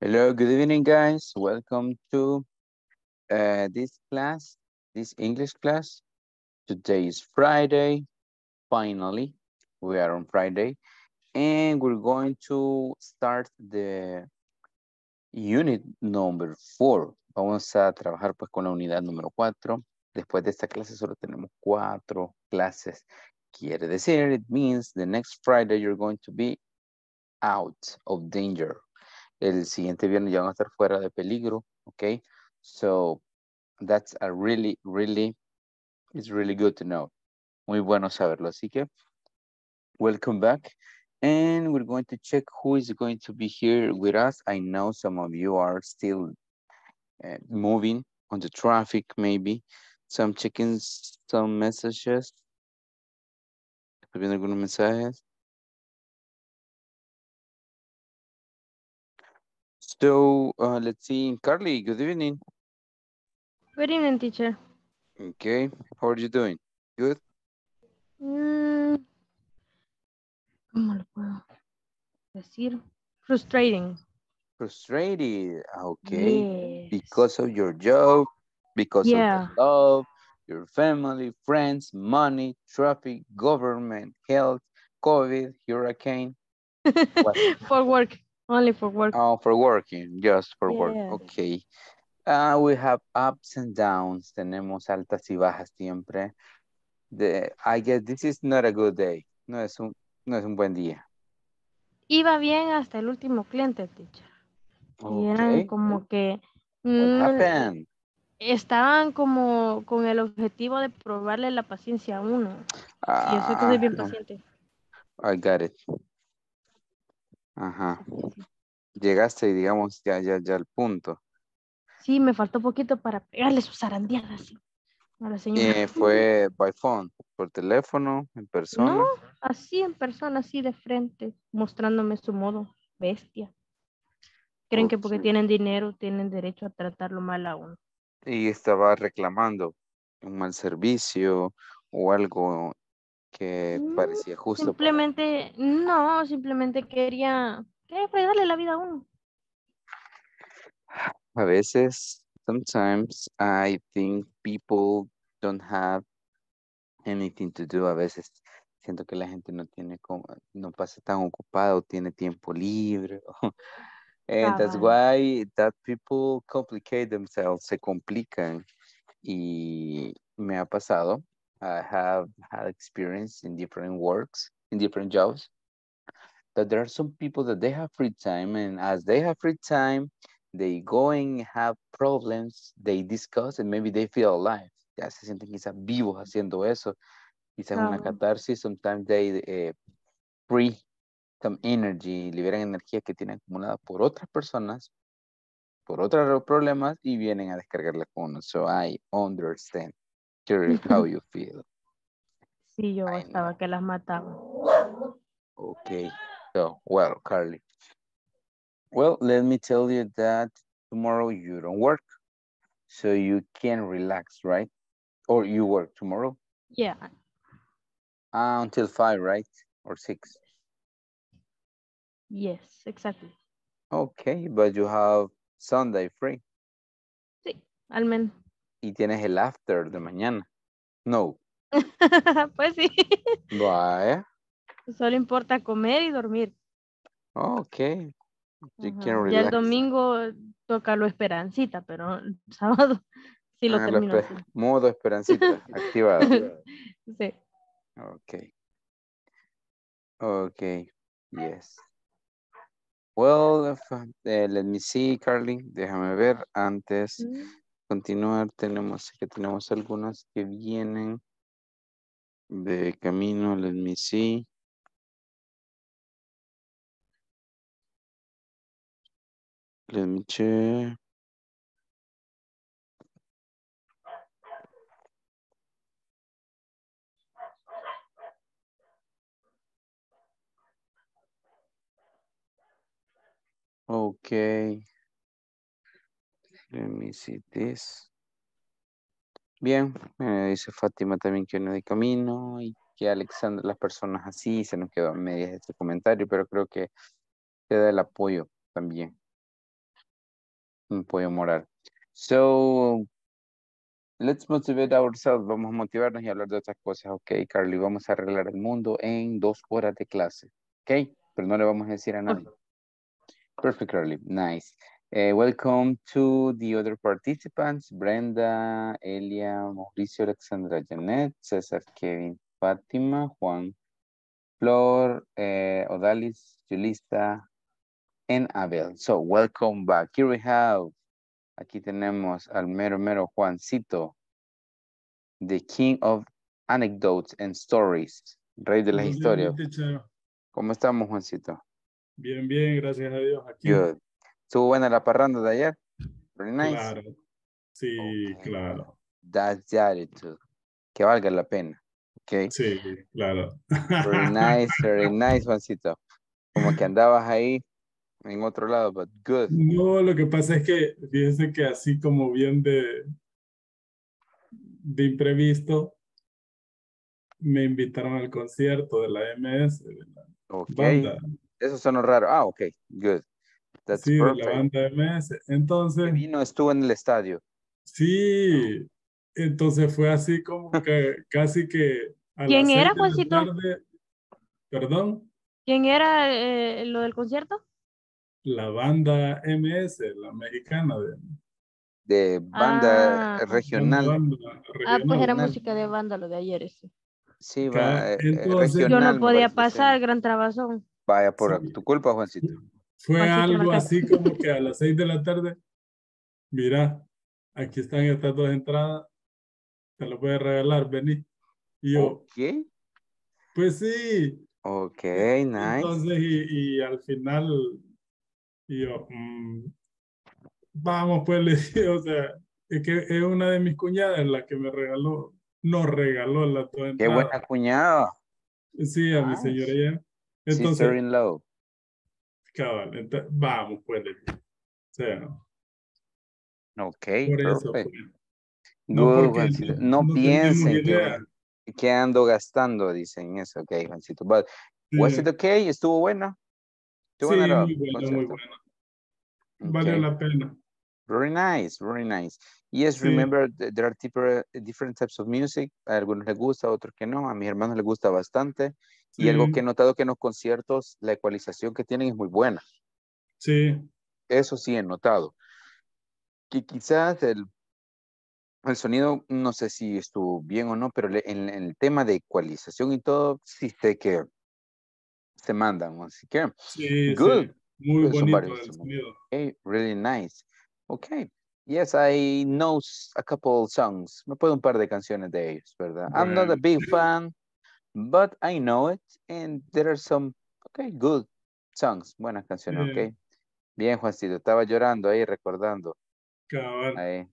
Hello, good evening, guys. Welcome to this class, this English class. Today is Friday. Finally, we are on Friday. And we're going to start the unit number 4. Vamos a trabajar pues con la unidad número 4. Después de esta clase solo tenemos 4 clases. Quiere decir, it means the next Friday you're going to be out of danger. El siguiente viernes ya van a estar fuera de peligro, okay? So that's a really good to know. Muy bueno saberlo, así que welcome back. And we're going to check who is going to be here with us. I know some of you are still moving on the traffic maybe. So I'm checking some messages. Estoy viendo algunos mensajes. So let's see, Carly, good evening. Good evening, teacher. Okay, how are you doing? Good? ¿Cómo lo puedo decir? Frustrating. Frustrated, okay. Yes. Because of your job, because of your love, your family, friends, money, traffic, government, health, COVID, hurricane. For work. Only for work. Oh, for working, just for work. Okay. We have ups and downs. Tenemos altas y bajas siempre. I guess this is not a good day. No es un buen día. Iba bien hasta el último cliente, teacher. Okay. Y eran como que... estaban como con el objetivo de probarle la paciencia a uno. Y eso que soy bien paciente. I got it. Ajá. Llegaste y digamos ya al punto. Sí, me faltó poquito para pegarle sus zarandeadas. Sí. A la señora. ¿Fue by phone? ¿Por teléfono? ¿En persona? No, así en persona, así de frente, mostrándome su modo bestia. Creen que porque tienen dinero tienen derecho a tratarlo mal a uno. Y estaba reclamando un mal servicio o algo que parecía justo. Simplemente, simplemente quería fregarle la vida a uno. A veces, sometimes I think people don't have anything to do. A veces siento que la gente no pasa tan ocupado, tiene tiempo libre. And that's why that people complicate themselves, se complican. Y me ha pasado. I have had experience in different works, in different jobs, that there are some people that they have free time, and as they have free time, they go and have problems, they discuss, and maybe they feel alive. Ya se sienten quizás vivos haciendo eso. Quizás una catarsis, sometimes they free some energy, liberan energía que tienen acumulada por otras personas, por otros problemas, y vienen a descargarla con uno. So I understand. How you feel. Sí, yo estaba que las mataba. Okay, so, well, Carly. Well, let me tell you that tomorrow you don't work, so you can relax, right? Or you work tomorrow? Yeah. Until 5, right? Or 6? Yes, exactly. Okay, but you have Sunday free. Sí, al menos. Y tienes el after de mañana. No. Pues sí. Vaya. Solo importa comer y dormir. Ok. Ya el domingo toca lo esperancita, pero el sábado sí lo termino. Modo esperancita, activado. Sí. Ok. Ok, yes. Well, let me see, Carly. Déjame ver antes... continuar, tenemos algunas que vienen de camino, let me see. Let me check. Okay. Let me see this. Bien, dice Fátima también que viene de camino y que Alexander, las personas así, se nos quedó a medias este comentario, pero creo que te da el apoyo también. un pollo moral. So, let's motivate ourselves. Vamos a motivarnos y hablar de otras cosas. Ok, Carly, vamos a arreglar el mundo en 2 horas de clase. Ok, pero no le vamos a decir a nadie. Perfect, Carly. Nice. Welcome to the other participants. Brenda, Elia, Mauricio, Alexandra, Janet, César, Kevin, Fátima, Juan, Flor, Odalis, Julista, and Abel. So, welcome back. Here we have, aquí tenemos al mero mero Juancito, the king of anecdotes and stories, rey de las historias. ¿Cómo estamos, Juancito? Bien, bien, gracias a Dios. Aquí. Good. ¿Estuvo buena la parranda de ayer? Very nice. Claro. Sí, okay. Claro. That's the attitude. Que valga la pena. Okay. Sí, claro. Very nice, Juancito. Como que andabas ahí en otro lado, but good. No, lo que pasa es que, fíjense que así como bien de imprevisto, me invitaron al concierto de la MS. De la banda. Eso sonó raro. Ah, ok, good. That's sí, perfect. De la banda MS. Entonces. Vino, estuvo en el estadio. Sí, entonces fue así como que casi que. A ¿Quién era, Juancito? Perdón. ¿Quién era lo del concierto? La banda MS, la mexicana. De banda regional. Ah, pues era música de banda lo de ayer. Ese. Sí, va. Entonces, regional, yo no podía pasar, gran trabazón. Vaya, por sí. Tu culpa, Juancito. Fue algo así como que a las 6 de la tarde, mira, aquí están estas 2 entradas, te las voy a regalar, vení. Y yo, ¿qué? Pues sí. Ok, nice. Entonces, y al final, y yo, vamos, pues le dije, o sea, es que es una de mis cuñadas la que me regaló, nos regaló las 2 entradas. ¡Qué buena cuñada! Sí, a nice. Mi señora ya. Entonces, sister in law. Cabal, entonces, vamos, pues. O sea, ok, perfecto. Pues. No, no, no piensen que ando gastando, dicen eso, ok, Juancito. But, sí. Was it okay? ¿Estuvo buena? ¿Estuvo sí, buena, muy buena. Vale okay. La pena. Very nice, very nice. Yes, sí. Remember, there are different types of music. A algunos les gusta, a otros que no. A mis hermanos les gusta bastante. Sí. Y algo que he notado que en los conciertos la ecualización que tienen es muy buena. Sí. Eso sí he notado. Que quizás el sonido, no sé si estuvo bien o no, pero en el tema de ecualización y todo, sí sé que se mandan. Así que, sí, good. Sí. Muy bonito el sonido. Okay, really nice. Okay. Yes, I know a couple of songs. Me puedo un par de canciones de ellos, ¿verdad? Right. I'm not a big fan, but I know it. And there are some, okay, good songs. Buenas canciones, yeah. Okay. Bien, Juancito. Estaba llorando ahí, recordando. Cabal. Ahí.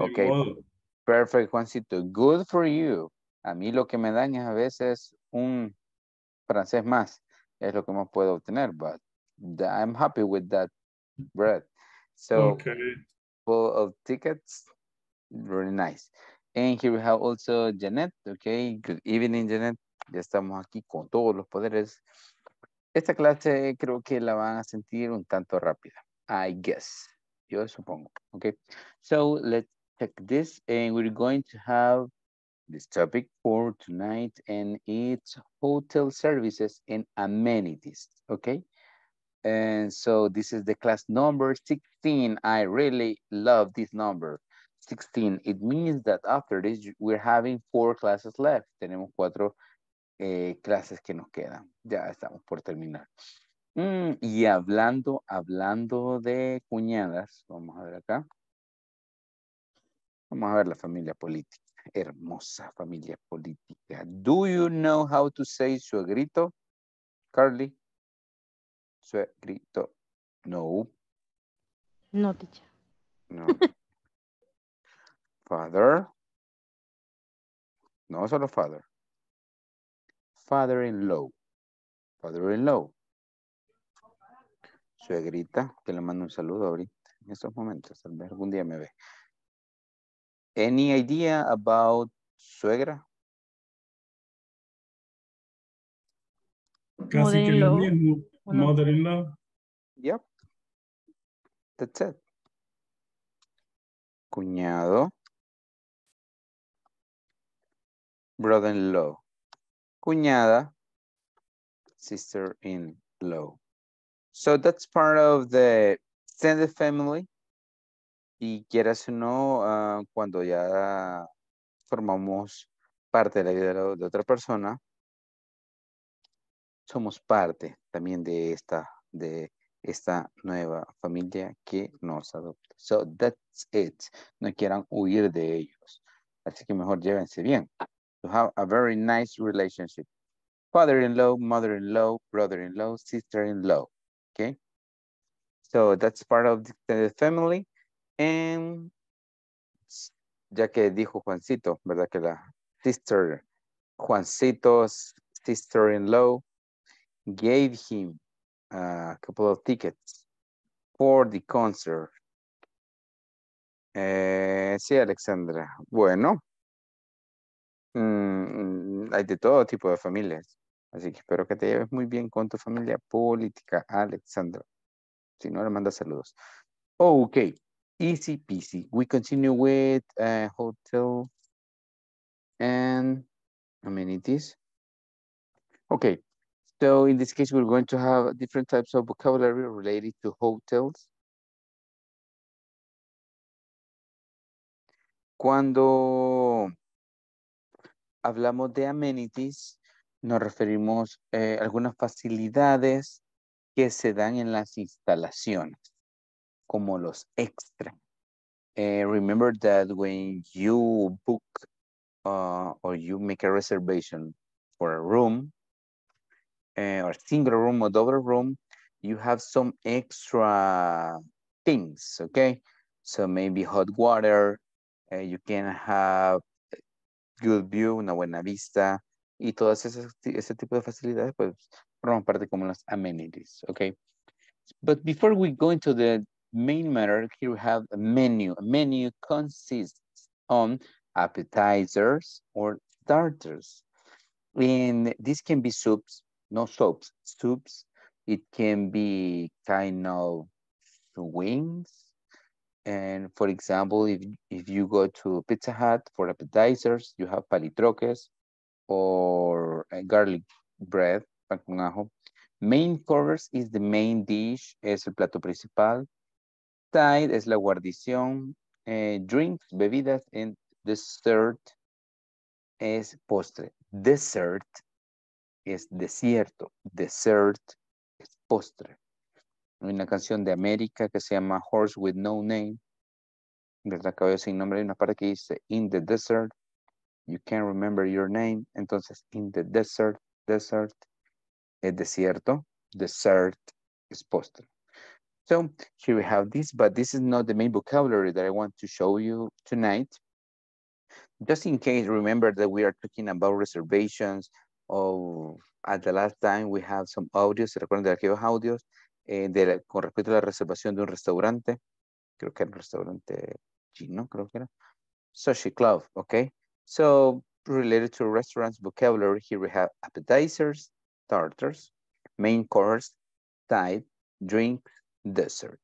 Okay. Wow. Perfect, Juancito. Good for you. A mí lo que me daña es a veces un francés más. Es lo que más puedo obtener, but I'm happy with that bread. So, okay. Full of tickets, very nice. And here we have also Janet, okay? Good evening, Janet. Ya estamos aquí con todos los poderes. Esta clase creo que la van a sentir un tanto rápida. I guess. Yo supongo, okay? So, let's check this. And we're going to have this topic for tonight. And it's hotel services and amenities, okay? And so this is the class number 16. I really love this number, 16. It means that after this, we're having 4 classes left. Tenemos 4 clases que nos quedan. Ya estamos por terminar. Y hablando de cuñadas, vamos a ver acá. Vamos a ver la familia política. Hermosa familia política. Do you know how to say suegrito, Carly? Suegrito. No. No, teacher. No. Father. No, solo father. Father-in-law. Father-in-law. Suegrita, que le mando un saludo ahorita, en estos momentos. Tal vez algún día me ve. Any idea about suegra? Casi que lo mismo. Mother-in-law. Yep. That's it. cuñado, brother-in-law, cuñada, sister-in-law. So that's part of the extended family. Y quieras o no, cuando ya formamos parte de la vida de otra persona, somos parte también de esta nueva familia que nos adopta. So that's it. No quieran huir de ellos. Así que mejor llévense bien. To have a very nice relationship. Father-in-law, mother-in-law, brother-in-law, sister-in-law. Okay? So that's part of the family. And ya que dijo Juancito, ¿verdad? Que la sister, Juancito's sister-in-law gave him a couple of tickets for the concert. Sí, Alexandra. Bueno, hay de todo tipo de familias. Así que espero que te lleves muy bien con tu familia política, Alexandra. Si no, le manda saludos. Ok, easy peasy. We continue with hotel and amenities. Ok. So in this case, we're going to have different types of vocabulary related to hotels. Cuando hablamos de amenities, nos referimos a algunas facilidades que se dan en las instalaciones, como los extras. Remember that when you book or you make a reservation for a room, or single room or double room, you have some extra things, okay? So maybe hot water, you can have good view, una buena vista, y todas esas, ese tipo de facilidades, pues, forman parte como las amenities, okay? But before we go into the main matter, here we have a menu. A menu consists on appetizers or starters. And this can be soups, soups. It can be kind of wings. And for example, if you go to Pizza Hut for appetizers, you have palitroques or garlic bread, pan con ajo. Main course is the main dish, es el plato principal. Side es la guarnición. Drinks, bebidas, and dessert es postre. Dessert es desierto, dessert es postre. Hay una canción de América que se llama Horse with No Name, ¿verdad? Caballo sin nombre. Hay una parte que dice, in the desert, you can't remember your name. Entonces, in the desert, desert es desierto, dessert es postre. So, here we have this, but this is not the main vocabulary that I want to show you tonight. Just in case, remember that we are talking about reservations. At the last time we have some audios, ¿se recuerdan de aquellos audios con respecto a la reservación de un restaurante? Creo que era un restaurante chino, creo que era. Sushi Club, okay? So, related to restaurants vocabulary, here we have appetizers, starters, main course, side, drink, dessert.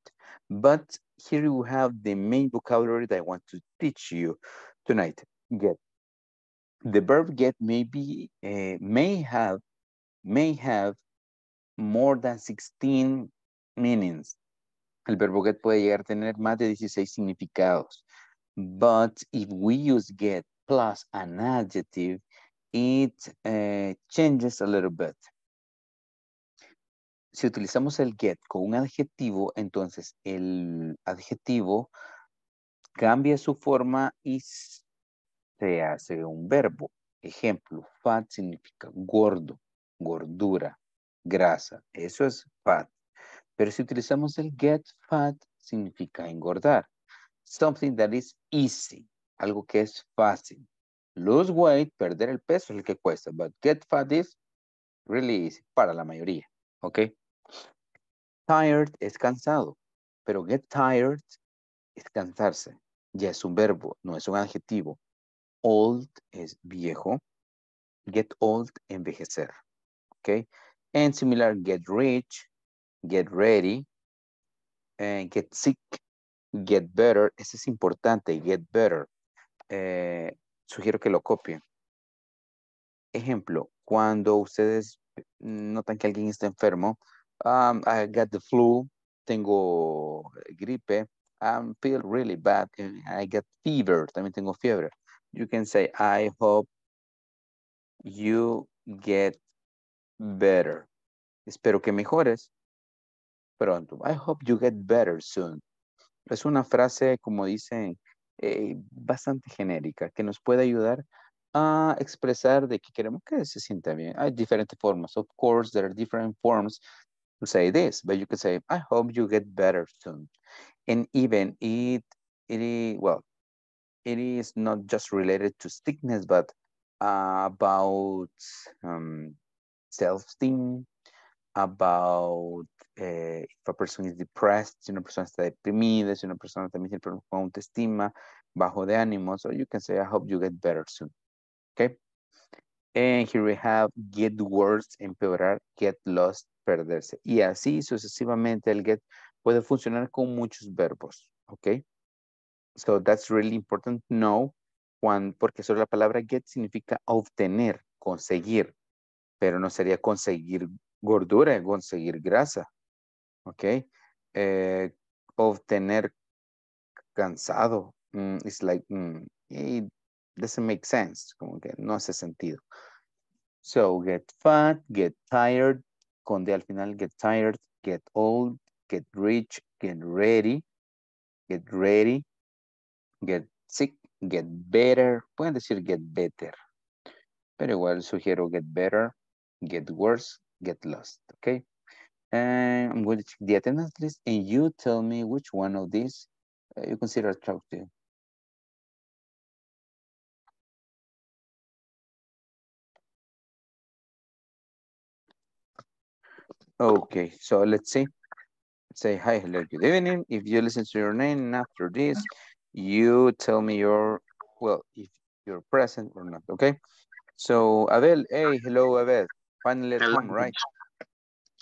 But here we have the main vocabulary that I want to teach you tonight. Get. The verb get may have more than 16 meanings. El verbo get puede llegar a tener más de 16 significados. But if we use get plus an adjective, it changes a little bit. Si utilizamos el get con un adjetivo, entonces el adjetivo cambia su forma y se hace un verbo. Ejemplo, fat significa gordo, gordura, grasa. Eso es fat. Pero si utilizamos el get, fat significa engordar. Something that is easy, algo que es fácil. Lose weight, perder el peso es el que cuesta. But get fat is really easy para la mayoría. ¿Ok? Tired es cansado. Pero get tired es cansarse. Ya es un verbo, no es un adjetivo. Old es viejo. Get old, envejecer. Okay? And similar, get rich, get ready, and get sick, get better. Ese es importante, get better. Sugiero que lo copien. Ejemplo, cuando ustedes notan que alguien está enfermo, I got the flu, tengo gripe, I feel really bad, I got fever, también tengo fiebre. You can say, I hope you get better. Espero que mejores pronto. I hope you get better soon. Es una frase, como dicen, bastante genérica, que nos puede ayudar a expresar de que queremos que se sienta bien. Hay diferentes formas. Of course, there are different forms to say this, but you can say, I hope you get better soon. And even it is not just related to sickness, but about self-esteem, about if a person is depressed, si una persona está deprimida, si una persona también tiene problemas con autoestima, bajo de ánimo, so you can say, I hope you get better soon, okay? And here we have get worse, empeorar, get lost, perderse. Y así sucesivamente el get puede funcionar con muchos verbos, okay? So that's really important to know, porque solo la palabra get significa obtener, conseguir, pero no sería conseguir gordura, conseguir grasa, ¿ok? Obtener cansado, it's like, it doesn't make sense, como que no hace sentido. So, get fat, get tired, con D al final, get tired, get old, get rich, get ready, get sick, get better, pueden decir get better, pero igual sugiero get better, get worse, get lost, okay? And I'm going to check the attendance list and you tell me which one of these you consider attractive. Okay, so let's see. Say hi, hello, good evening. If you listen to your name and after this, you tell me if you're present or not, okay? So Abel, hey, hello Abel. Finally, at home, right?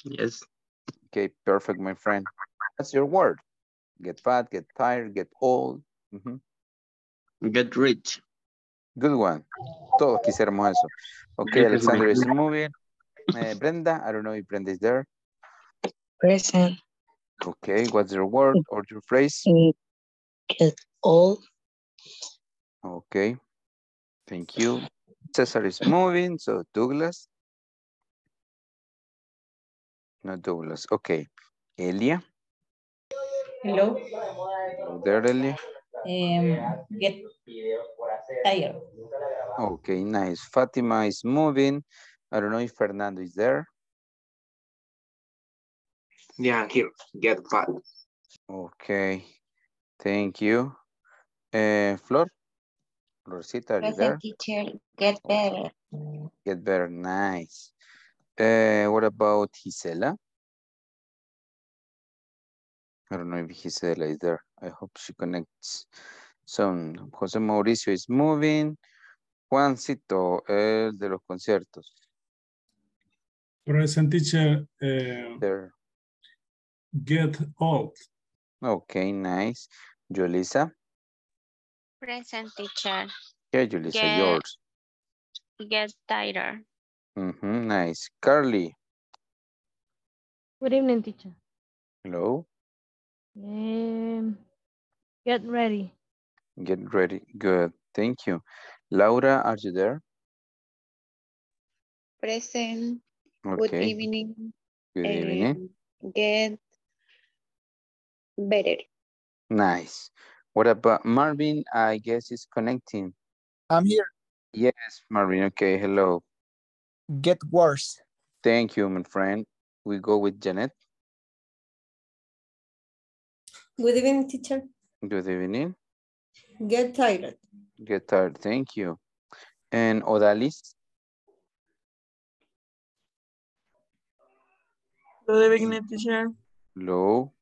Yes. Okay, perfect, my friend. That's your word. Get fat, get tired, get old. Get rich. Good one. Todos quisiéramos eso. Okay, Alexander is moving. Brenda, I don't know if Brenda is there. Present. Okay, what's your word or your phrase? Get old. Okay, thank you. Cesar is moving, so Douglas. Not Douglas. Okay. Elia. Hello. Hello there, Elia. Get tired. Okay, nice. Fatima is moving. I don't know if Fernando is there. Yeah, I'm here. Get fat. Okay. Thank you. Flor. Florcita, are you there? Teacher, get better. Get better. Nice. What about Gisela? I don't know if Gisela is there. I hope she connects. So, José Mauricio is moving. Juancito, el de los conciertos. Present, teacher. There. Get old. Okay, nice. Yolisa? Present, teacher. Yeah, Yolisa, yours. Get tighter. Nice. Carly. Good evening, teacher. Hello. Get ready. Get ready. Good. Thank you. Laura, are you there? Present. Okay. Good evening. Good evening. Get better. Nice. What about Marvin? I guess he's connecting. I'm here. Yes, Marvin. Okay. Hello. Get worse. Thank you, my friend. We go with Janet. Good evening, teacher. Good evening. Get tired. Get tired. Thank you. And Odalis. Good evening, teacher. Hello.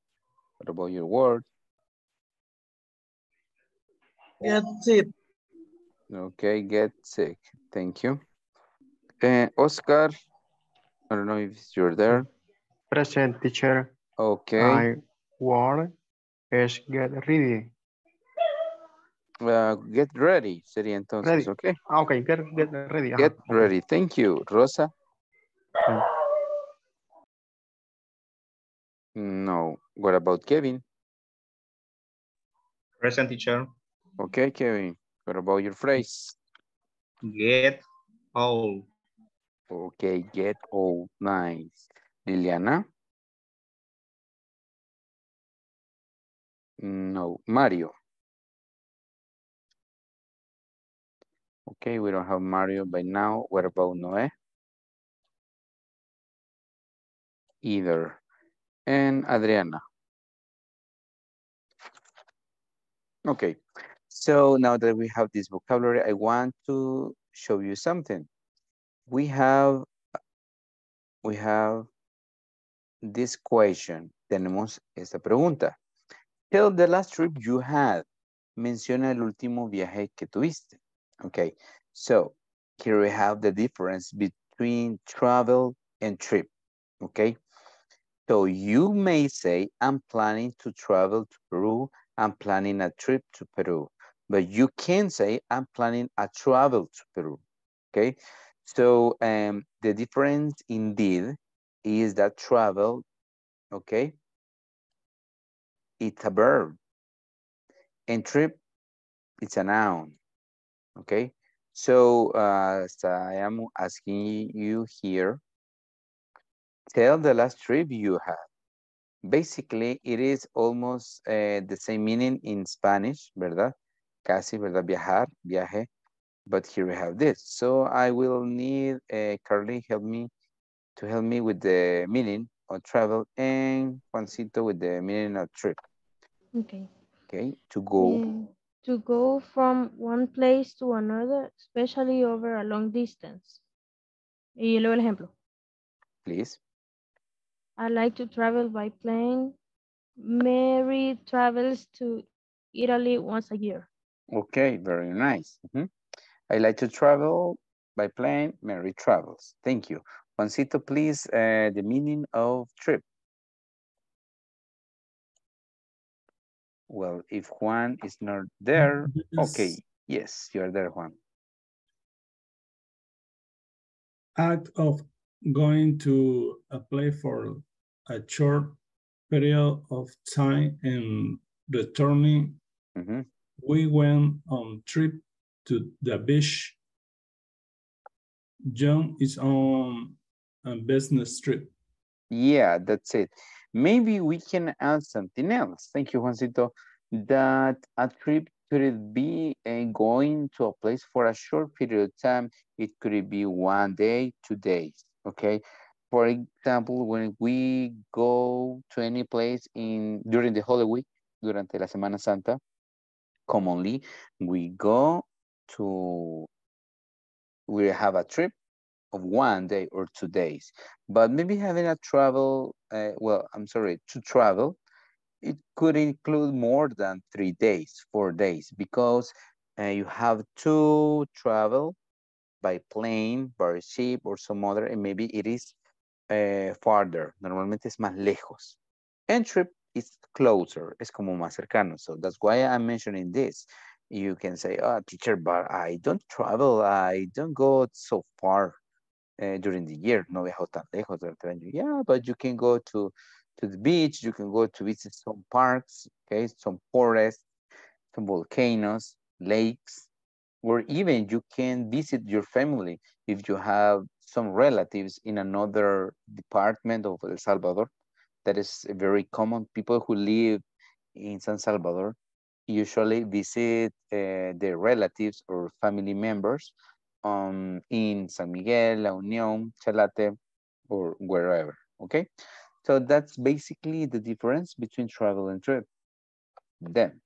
What about your word? Get sick. Okay, get sick. Thank you. Oscar, I don't know if you're there. Present, teacher. Okay. My word es get ready. Get ready sería entonces, ready. Okay. Ah, ok, get ready. Ajá. Get ready, thank you. Rosa. Okay. No, what about Kevin? Present, teacher. Okay, Kevin, what about your phrase? Get old. Okay, get old, nice. Liliana? No, Mario. Okay, we don't have Mario by now. What about Noé? Either. And Adriana. Okay, so now that we have this vocabulary, I want to show you something. We have this question. Tenemos esta pregunta. Tell the last trip you had. Menciona el último viaje que tuviste. Okay, so here we have the difference between travel and trip. Okay, so you may say, I'm planning to travel to Peru. I'm planning a trip to Peru. But you can say, I'm planning a travel to Peru. Okay, so the difference indeed is that travel, okay, it's a verb. And trip, it's a noun. Okay, so so I am asking you here, tell the last trip you had. Basically, it is almost the same meaning in Spanish, ¿verdad? Casi, ¿verdad? Viajar, viaje. But here we have this. So I will need Carly to help me with the meaning of travel and Juancito with the meaning of trip. Okay. Okay, to go. To go from one place to another, especially over a long distance. Y luego el ejemplo. Please. I like to travel by plane. Mary travels to Italy once a year. Okay, very nice. Mm-hmm. I like to travel by plane. Mary travels. Thank you. Juancito, please, the meaning of trip. Well, if Juan is not there, okay. Yes, you're there, Juan. Act of going to a place for a short period of time and returning. Mm-hmm. We went on trip to the beach. John is on a business trip. Yeah, that's it. Maybe we can add something else. Thank you, Juancito. That a trip could be going to a place for a short period of time. It could be 1 day, 2 days, okay? For example, when we go to any place during the Holy Week, durante la Semana Santa, commonly, we have a trip of 1 day or 2 days, but maybe having a travel, to travel, it could include more than 3 days, 4 days, because you have to travel by plane, by ship, or some other, and maybe it is farther. Normalmente es más lejos. And trip is closer, es como más cercano. So that's why I'm mentioning this. You can say, oh, teacher, but I don't travel. I don't go so far. During the year, no viajo tan lejos durante el año. Yeah, but you can go to the beach, you can go to visit some parks, okay, some forests, some volcanoes, lakes, or even you can visit your family if you have some relatives in another department of El Salvador. That is very common. People who live in San Salvador usually visit their relatives or family members in San Miguel, La Unión, Chalate, or wherever, okay? So that's basically the difference between travel and trip. Then,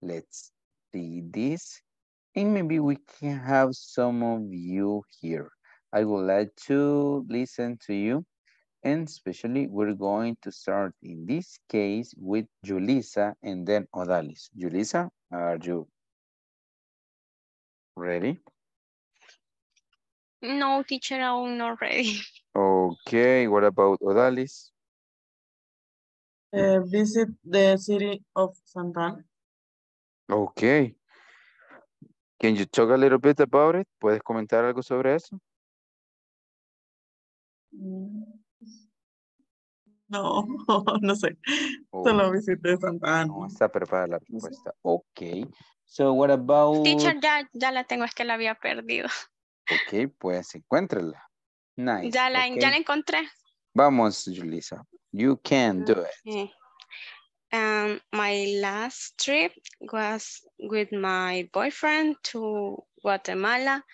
let's see this, and maybe we can have some of you here. I would like to listen to you, and especially we're going to start in this case with Julissa and then Odalis. Julissa, are you ready? No, teacher, I'm not ready. Okay, what about Odalis? Visit the city of Santa Ana. Okay. Can you talk a little bit about it? ¿Puedes comentar algo sobre eso? No, no sé. Oh. Solo visité Santa Ana. No está preparada la respuesta. Ok. So what about... Teacher, ya la tengo, es que la había perdido. Ok, pues encuéntrala. Nice. Ya la encontré. Vamos, Julissa. You can do it. My last trip was with my boyfriend to Guatemala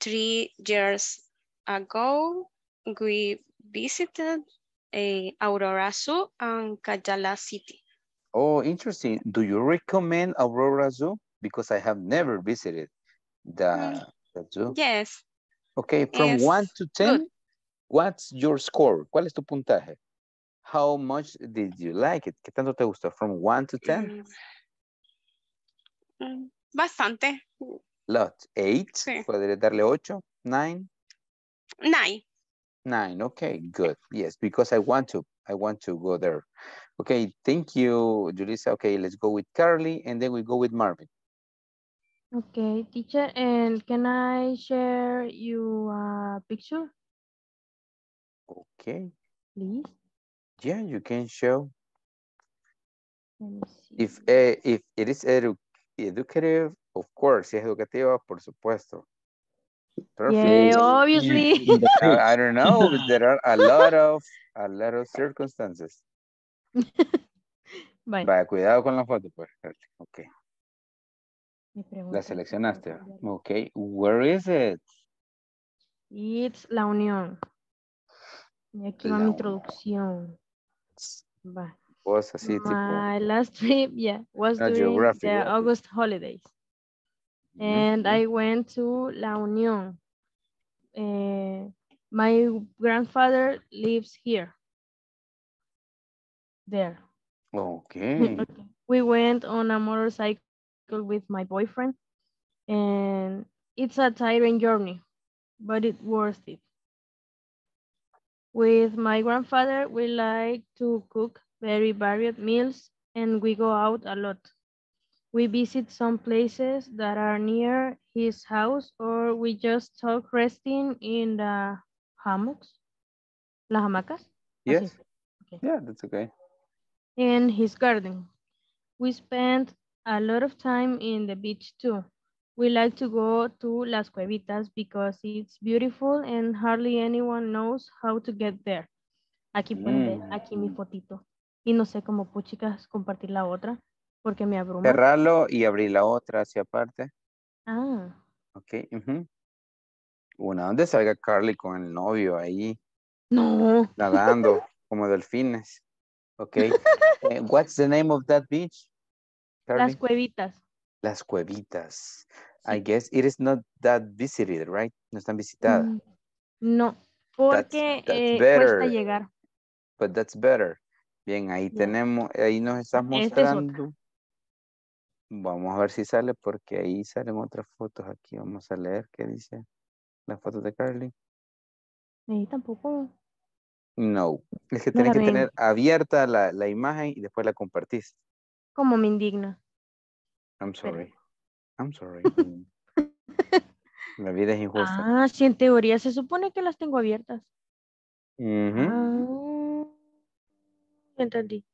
3 years ago. We visited Aurora Zoo and Kajala City. Oh, interesting. Do you recommend Aurora Zoo? Because I have never visited the zoo. Yes. Okay, from 1 to 10, good. What's your score? ¿Cuál es tu puntaje? How much did you like it? ¿Qué tanto te gustó? From 1 to 10? Bastante. Lot. 8? Sí. ¿Podría darle 8? 9? 9. 9, okay, good. Yes, because I want to go there. Okay, thank you, Julissa. Okay, let's go with Carly and then we go with Marvin. Okay, teacher, and can I share you a picture? Okay. Please? Yeah, you can show. Let me see. If it is educative, of course, si es educativa, por supuesto. Perfect. Yeah, obviously. I don't know. There are a lot of circumstances. Bye. Vaya, cuidado con la foto, pues. Okay. La seleccionaste. Okay. Where is it? It's La Unión. Y aquí va mi introducción. Va. Was así, tipo... My last trip, yeah, was during the August holidays. And I went to La Unión. My grandfather lives here. There. Okay. We went on a motorcycle with my boyfriend. And it's a tiring journey, but it's worth it. With my grandfather, we like to cook very varied meals and we go out a lot. We visit some places that are near his house or we just talk resting in the hammocks. Las hamacas? Yes. Okay. Yeah, that's okay. In his garden. We spend a lot of time in the beach too. We like to go to Las Cuevitas because it's beautiful and hardly anyone knows how to get there. Aquí pueden ver, aquí mi fotito. Y no sé cómo puchicas compartir la otra porque me abruma. Cerrarlo y abrir la otra hacia aparte. Ah. Ok. Una, ¿dónde salga Carly con el novio ahí? No. Nadando como delfines. Ok. What's the name of that beach? Carly? Las Cuevitas. Las Cuevitas. I guess it is not that visited, right? No están visitadas. No, porque cuesta llegar. But that's better. Bien, ahí tenemos, ahí nos estás mostrando. Vamos a ver si sale, porque ahí salen otras fotos. Aquí vamos a leer qué dice las fotos de Carly. Ahí tampoco. No, es que tienes que tener abierta la imagen y después la compartís. Como me indigna. I'm sorry. I'm sorry. La vida es injusta. Ah, sí, en teoría se supone que las tengo abiertas. Entendí.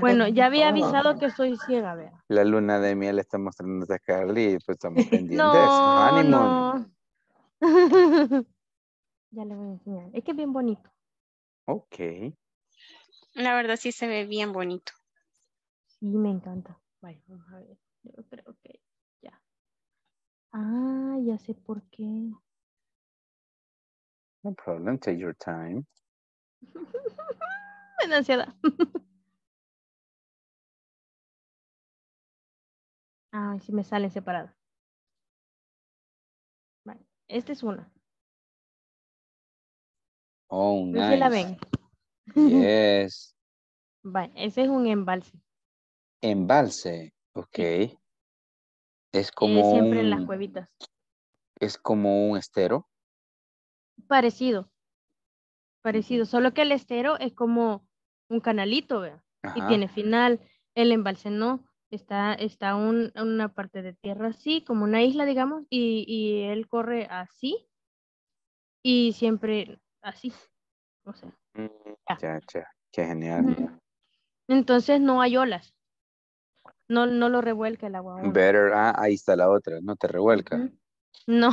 Bueno, ya había avisado que soy ciega, ¿verdad? La luna de miel está mostrando a Carly y pues estamos pendientes. No, ánimo. No. Ya le voy a enseñar. Es que es bien bonito. Ok. La verdad sí se ve bien bonito. Sí, me encanta. Vale, vamos a ver. Yo creo que ya. Ah, ya sé por qué. No problem, take your time. Me da ansiedad. Ah, sí me salen separadas. Vale, esta es una. Oh, nice. ¿No se la ven? Yes. Vale, ese es un embalse. Embalse, ok. Es como siempre en las cuevitas. Es como un estero. Parecido. Solo que el estero es como un canalito, ¿verdad? Y tiene final. El embalse no, está una parte de tierra así, como una isla, digamos, y él corre así y siempre así, o sea. Ya, qué genial. Entonces no hay olas, no lo revuelca el agua. Better, ahí está la otra, no te revuelca. No.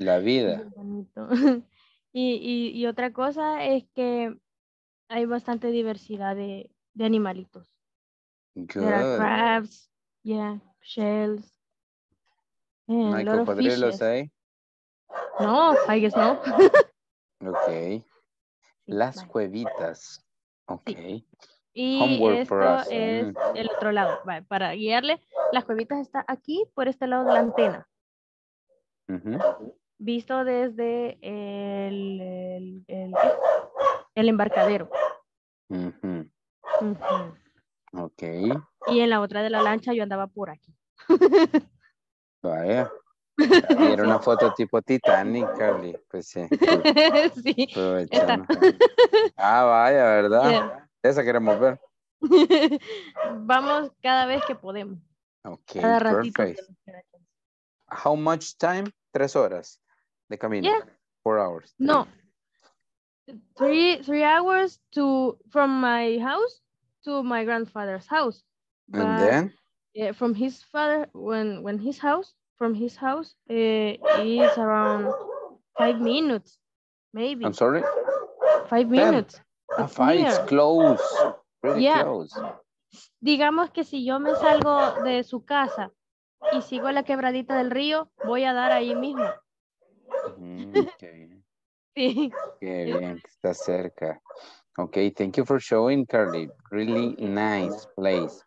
La vida. Y otra cosa es que hay bastante diversidad de animalitos. Good. There are crabs, shells. No hay cocodrilos ahí. No, I guess no. Okay. Las cuevitas. Okay. Y homework esto for us. Es el otro lado. Vale, para guiarle, las cuevitas está aquí por este lado de la antena. Visto desde el embarcadero. Ok. Y en la otra de la lancha yo andaba por aquí. Vaya. Era una foto tipo Titanic, Carly. Pues sí. Sí. Vaya, ¿verdad? Yeah. Esa queremos ver. Vamos cada vez que podemos. Ok, cada ratito. How much time? 3 horas de camino. Yeah. 4 hours. No. 3 hours from my house to my grandfather's house. But, and then? Yeah, from his father, from his house, is around 5 minutes, maybe. I'm sorry? 5 minutes. It's close. Really close. Digamos que si yo me salgo de su casa y sigo la quebradita del río, voy a dar ahí mismo. Qué bien. Sí. Qué bien, está cerca. Okay, thank you for showing, Carly. Really nice place.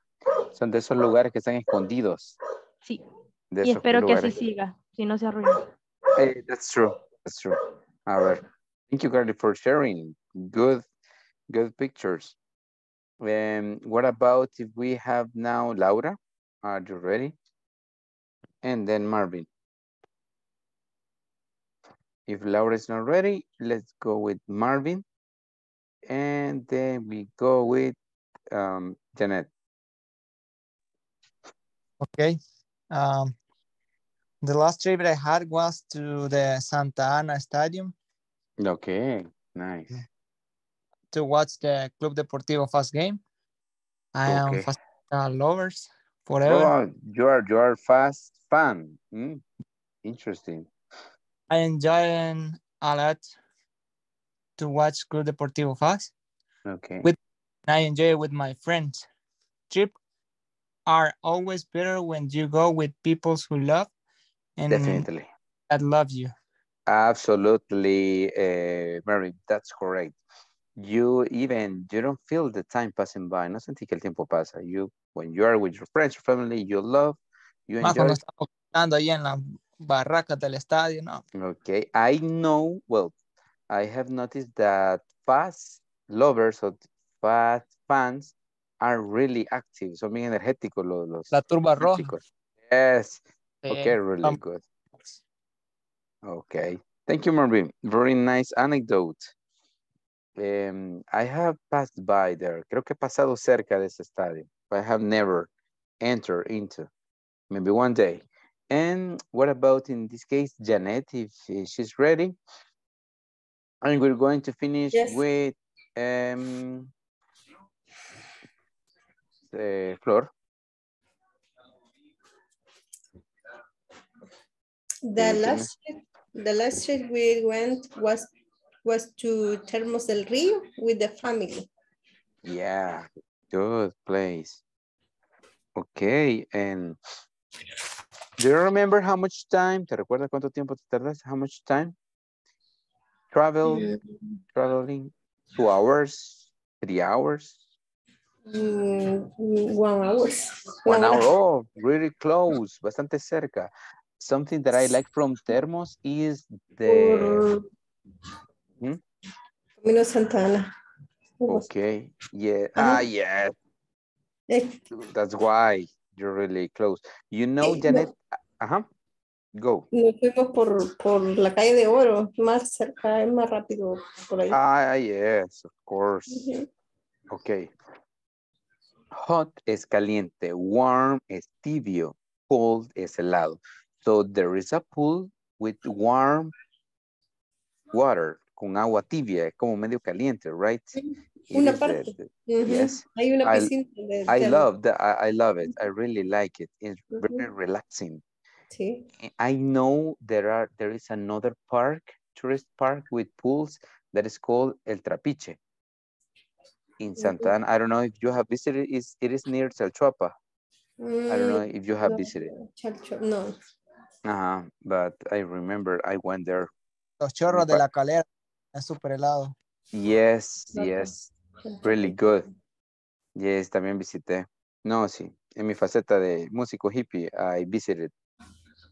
Son de esos lugares que están escondidos. Sí. Y espero que así siga, si no se arruina. Hey, that's true. A ver. Thank you, Carly, for sharing. Good pictures. What about if we have now Laura? Are you ready? And then Marvin. If Laura is not ready, let's go with Marvin. And then we go with Janet. Okay. The last trip I had was to the Santa Ana Stadium. Okay, nice. To watch the Club Deportivo Fast game. I am Fast lovers forever. Oh, you are Fast fan. Interesting. I enjoy a lot to watch Club Deportivo Fast. Okay. I enjoy it with my friends. Trips are always better when you go with people who love and definitely that love you. Absolutely, Mary, that's correct. You don't feel the time passing by. No sentí que el tiempo pasa. When you are with your friends, your family, you love, you enjoy. Okay, I know, well, I have noticed that fast lovers or fast fans are really active. Son muy energéticos los La turba roja. Yes. Okay, really good. Okay. Thank you, Marvin. Very nice anecdote. I have passed by there. Creo que he pasado cerca de ese estadio. But I have never entered into. Maybe one day. And what about in this case, Janet, if she's ready? And we're going to finish with Flor. The last trip we went was to Termos del Río with the family. Yeah, good place. Okay, and do you remember how much time? ¿Te recuerdas cuánto tiempo te tardaste? How much time? Traveling 2 hours, 3 hours. 1 hour. 1 hour. Oh, really close. Bastante cerca. Something that I like from Termos is the Camino Santa Ana. Okay. Yeah. Yeah. That's why you're really close. You know, Janet. Go. Nos fuimos por la calle de Oro, más cerca, es más rápido por ahí. Yes, of course. Okay. Hot es caliente. Warm es tibio. Cold es helado. So there is a pool with warm water. Con agua tibia. Es como medio caliente, right? Una parte. Yes. Hay una piscina. I love it. I really like it. It's very relaxing. Sí. I know there is another park, tourist park with pools that is called El Trapiche in Santa Ana. I don't know if you have visited. It is near Chalchuapa. I don't know if you have visited. No. But I remember I went there. Los Chorros de la Calera. Es super helado. Yes, yes. Really good. Yes, también visité. No, sí. En mi faceta de músico hippie, I visited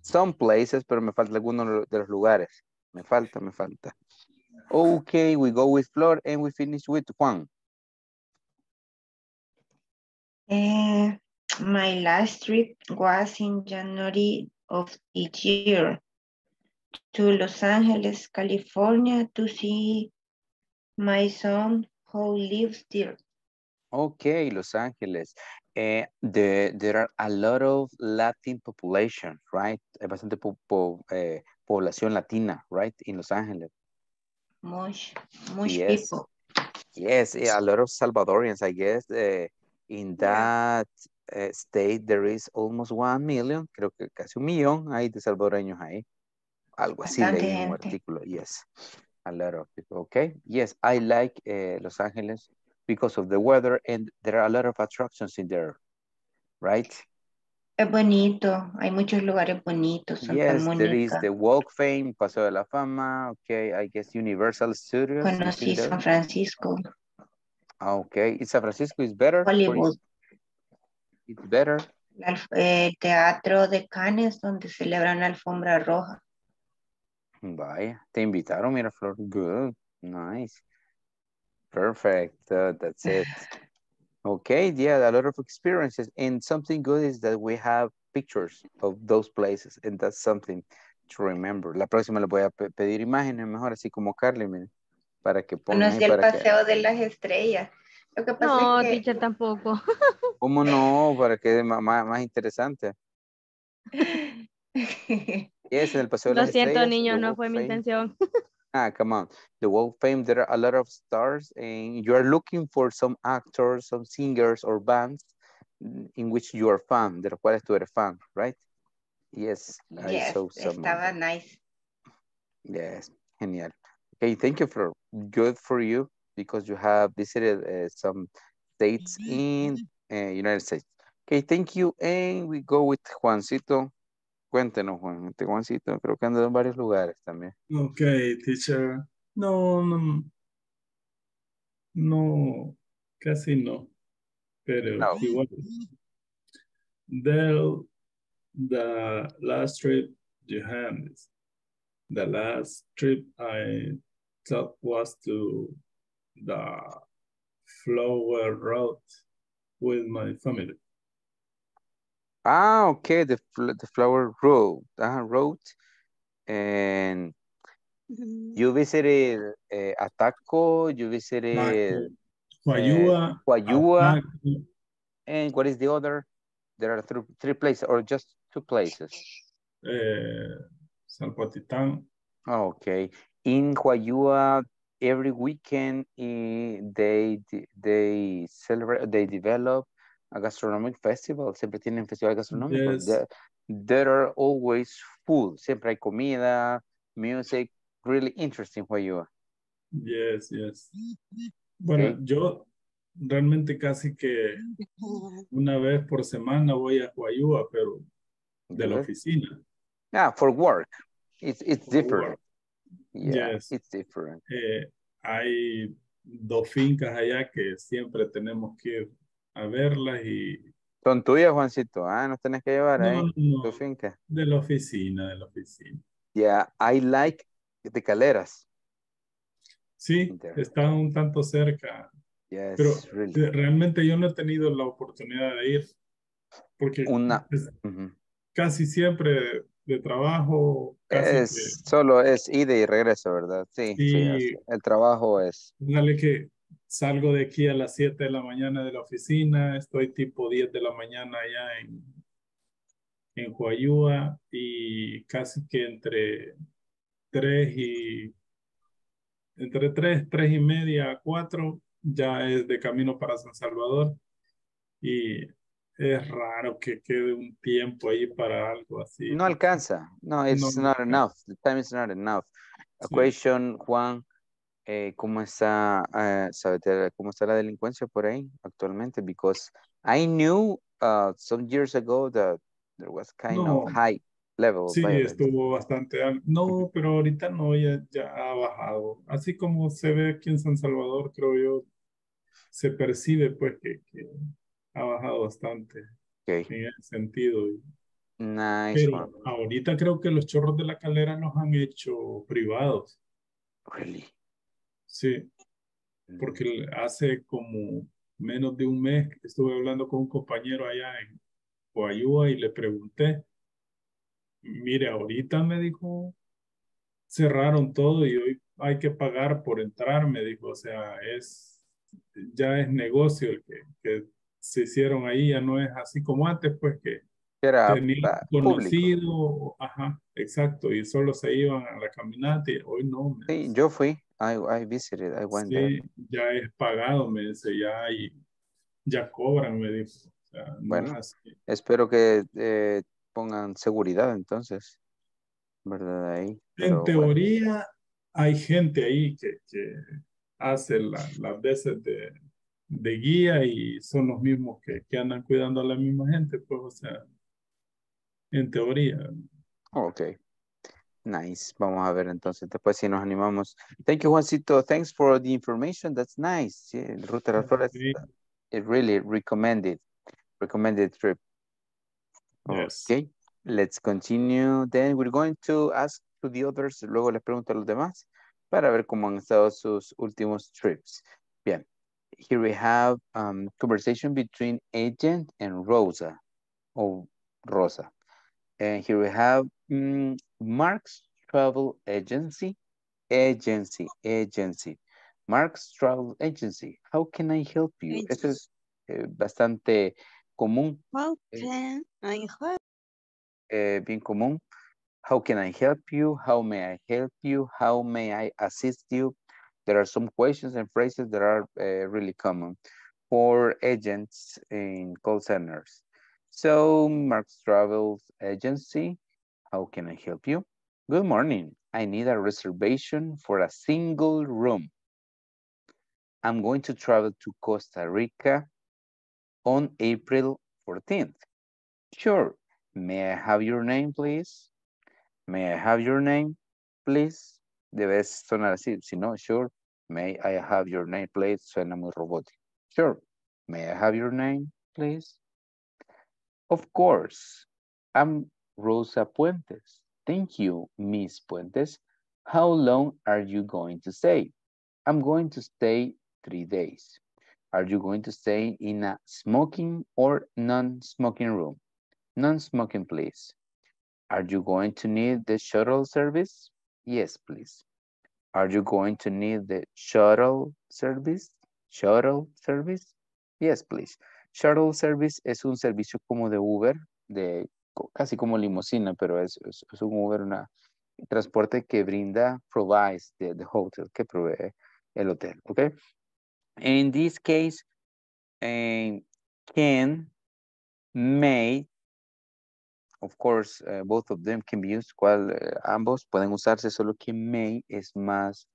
some places, pero me falta algunos de los lugares. Me falta. Okay, we go with Flor and we finish with Juan. My last trip was in January of this year to Los Angeles, California to see my son who lives there. Okay, Los Angeles. There are a lot of Latin population, right? Hay bastante población latina, right? In Los Angeles. Much yes. People. Yes, a lot of Salvadorians, I guess. In that state, there is almost 1 million, creo que casi 1 millón hay de salvadoreños ahí. Algo así leí en un artículo. Yes, a lot of people. Okay, yes, I like Los Angeles because of the weather and there are a lot of attractions in there, right? Es bonito. Hay muchos lugares bonitos. Yes, there is the Walk of Fame, Paseo de la Fama. Okay, I guess Universal Studios. Conocí San Francisco. Okay, San Francisco is better. Hollywood. It's better. El Teatro de Cannes, donde celebran la alfombra roja. Vaya, te invitaron, mira, Flor. Good, nice. Perfect, that's it. Okay, yeah, a lot of experiences. And something good is that we have pictures of those places. And that's something to remember. La próxima le voy a pedir imágenes, mejor así como Carly, mira. Para que ponga. Conocí el Paseo de las Estrellas. Lo que pasa no, es que... teacher, tampoco. ¿Cómo no? Para que es más interesante. Yes, en el Paseo de las Estrellas. Lo siento, niños, no fue mi intención. Ah, come on. The Walk of Fame, there are a lot of stars and you are looking for some actors, some singers or bands in which you are fan, de los cuales tú eres fan, right? Yes, yes, I saw some. Estaba nice. Yes, genial. Okay, thank you, Flor. Good for you because you have visited some states in United States. Okay, thank you. And we go with Juancito. Cuéntenos, Juan. Este Juancito creo que anda en varios lugares también. Okay, teacher. No, casi no. Pero no. Igual. The last trip you had. The last trip I took was to the flower road with my family. Ah, okay, the flower road, road. And you visited Ataco, you visited Juayúa. And what is the other? There are three places or just two places? San Patitan. Okay. In Juayúa, every weekend they celebrate, they develop a gastronomic festival. Siempre tienen festival gastronómico. Yes. There are always food. Siempre hay comida, music. Really interesting, Juayúa. Yes, yes. Bueno, okay. Yo realmente casi que una vez por semana voy a Juayúa, pero de la oficina. Yeah, for work. It's different. Yeah, yes. It's different. Hay dos fincas allá que siempre tenemos que ir a verlas y... Son tuyas, Juancito. Ah, no tenés que llevar ahí tu finca. De la oficina. Yeah, I like the Caleras. Sí, están un tanto cerca. Yes, pero really. Realmente yo no he tenido la oportunidad de ir porque casi siempre... de trabajo. Solo es ida y regreso, ¿verdad? Sí, el trabajo es... Dale que Salgo de aquí a las 7 de la mañana de la oficina, estoy tipo 10 de la mañana allá en Juayúa, y casi que entre 3 y media a 4 ya es de camino para San Salvador, y es raro que quede un tiempo ahí para algo así. No alcanza. No, it's not enough. The time is not enough. A question, Juan. ¿Cómo está la delincuencia por ahí actualmente? Because I knew some years ago that there was kind of high level. Sí, estuvo bastante alto. No, pero ahorita no, ya ha bajado. Así como se ve aquí en San Salvador, creo yo, se percibe pues que ha bajado bastante en ese sentido. Nice. Pero ahorita creo que los Chorros de la Calera nos han hecho privados. Really? Sí, porque hace como menos de un mes estuve hablando con un compañero allá en Juayúa y le pregunté, mire, ahorita, me dijo, cerraron todo y hoy hay que pagar por entrar, me dijo, o sea, ya es negocio el que se hicieron ahí, ya no es así como antes, pues que era conocido, público. Ajá, exacto, y solo se iban a la caminata y hoy no. Sí, yo fui. I visited, I went there. Ya es pagado, me dice, ya cobran, me dice. O sea, bueno, espero que pongan seguridad entonces, ¿verdad? Ahí. Pero, en teoría, hay gente ahí que hace las veces de guía y son los mismos que andan cuidando a la misma gente, pues, o sea, en teoría. Ok. Nice. Vamos a ver entonces después si nos animamos. Thank you, Juancito. Thanks for the information. That's nice. Yeah, Ruta de las Flores. It really recommended trip. Yes. Okay. Let's continue. Then we're going to ask to the others. Luego les pregunto a los demás para ver cómo han estado sus últimos trips. Bien. Here we have conversation between agent and Rosa. Oh, Rosa. And here we have Mark's Travel Agency. Mark's Travel Agency. How can I help you? Eso es bastante común. How can I help? Bien común. How can I help you? How may I help you? How may I assist you? There are some questions and phrases that are really common for agents in call centers. So, Mark's Travel Agency, how can I help you? Good morning. I need a reservation for a single room. I'm going to travel to Costa Rica on April 14th. Sure. May I have your name, please? May I have your name, please? Debes sonar así. Si no, sure. May I have your name, please? Suena muy robótico. Sure. May I have your name, please? Of course. I'm Rosa Puentes. Thank you, Miss Puentes. How long are you going to stay? I'm going to stay 3 days. Are you going to stay in a smoking or non-smoking room? Non-smoking, please. Are you going to need the shuttle service? Yes, please. Are you going to need the shuttle service? Shuttle service? Yes, please. Shuttle service es un servicio como de Uber, casi como limusina, pero es un Uber, un transporte que brinda, provides the hotel, que provee el hotel, okay? In this case, can, may, of course, both of them can be used, ambos pueden usarse, solo que may es más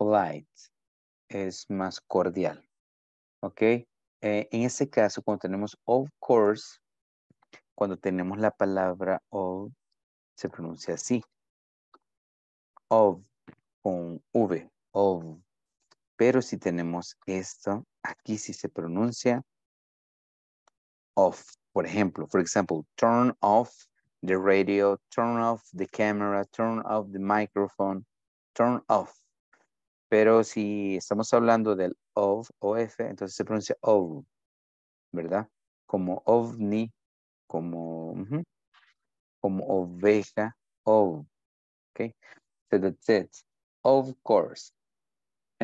polite, es más cordial, okay? En ese caso, cuando tenemos of course, cuando tenemos la palabra of, se pronuncia así. Of, con V, of. Pero si tenemos esto, aquí sí se pronuncia off. Por ejemplo, turn off the radio, turn off the camera, turn off the microphone, turn off. Pero si estamos hablando del of, o f, entonces se pronuncia of, ¿verdad? Como ovni, como oveja, of, okay? So that's it, of course.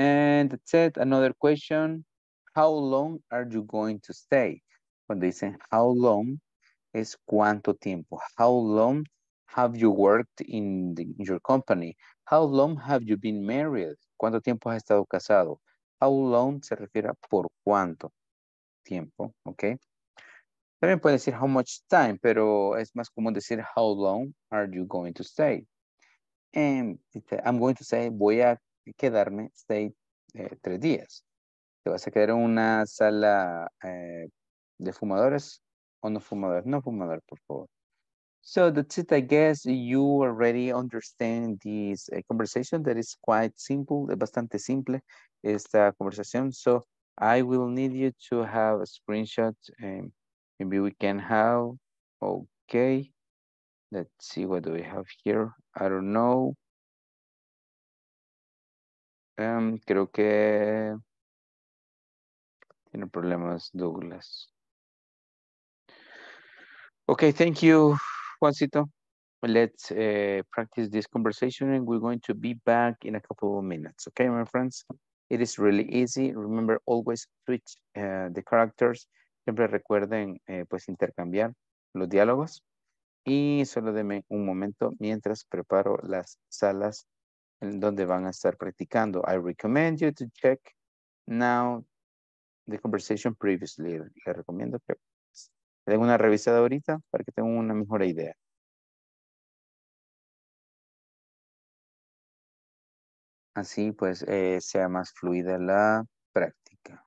And that's it. Another question, how long are you going to stay? Cuando dicen how long es cuánto tiempo. How long have you worked in your company? How long have you been married? ¿Cuánto tiempo has estado casado? How long se refiere a por cuánto tiempo, ¿ok? También puede decir how much time, pero es más común decir how long are you going to stay? And I'm going to say, voy a quedarme, stay 3 días. ¿Te vas a quedar en una sala de fumadores o no fumador? No fumador, por favor. So that's it, I guess you already understand this conversation that is quite simple, bastante simple, esta conversación. So I will need you to have a screenshot and maybe we can have, okay. Let's see, what do we have here? I don't know. Creo que tiene problemas Douglas. Okay, thank you, Juancito. Let's practice this conversation and we're going to be back in a couple of minutes. Okay, my friends? It is really easy. Remember, always switch the characters. Siempre recuerden, pues, intercambiar los diálogos. Y solo denme un momento mientras preparo las salas en donde van a estar practicando. I recommend you to check now the conversation previously. Les recomiendo que le den una revisada ahorita para que tengan una mejor idea. Así pues sea más fluida la práctica.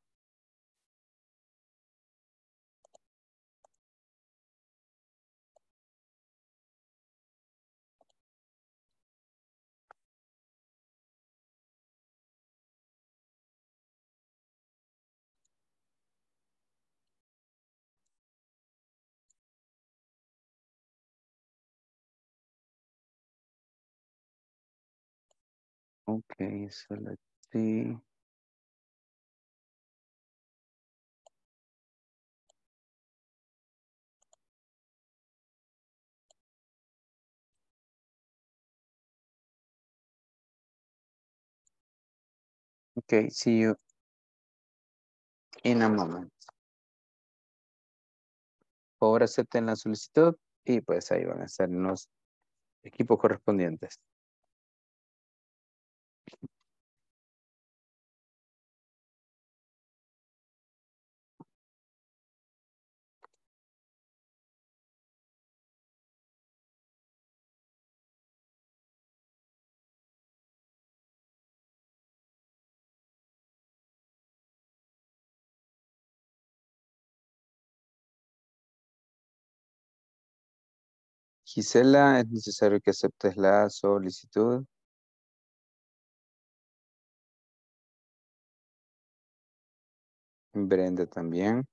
Okay, so let's see. Okay, see you in a moment. Por favor, acepten la solicitud y pues ahí van a estar los equipos correspondientes. Gisela, es necesario que aceptes la solicitud. Brenda también.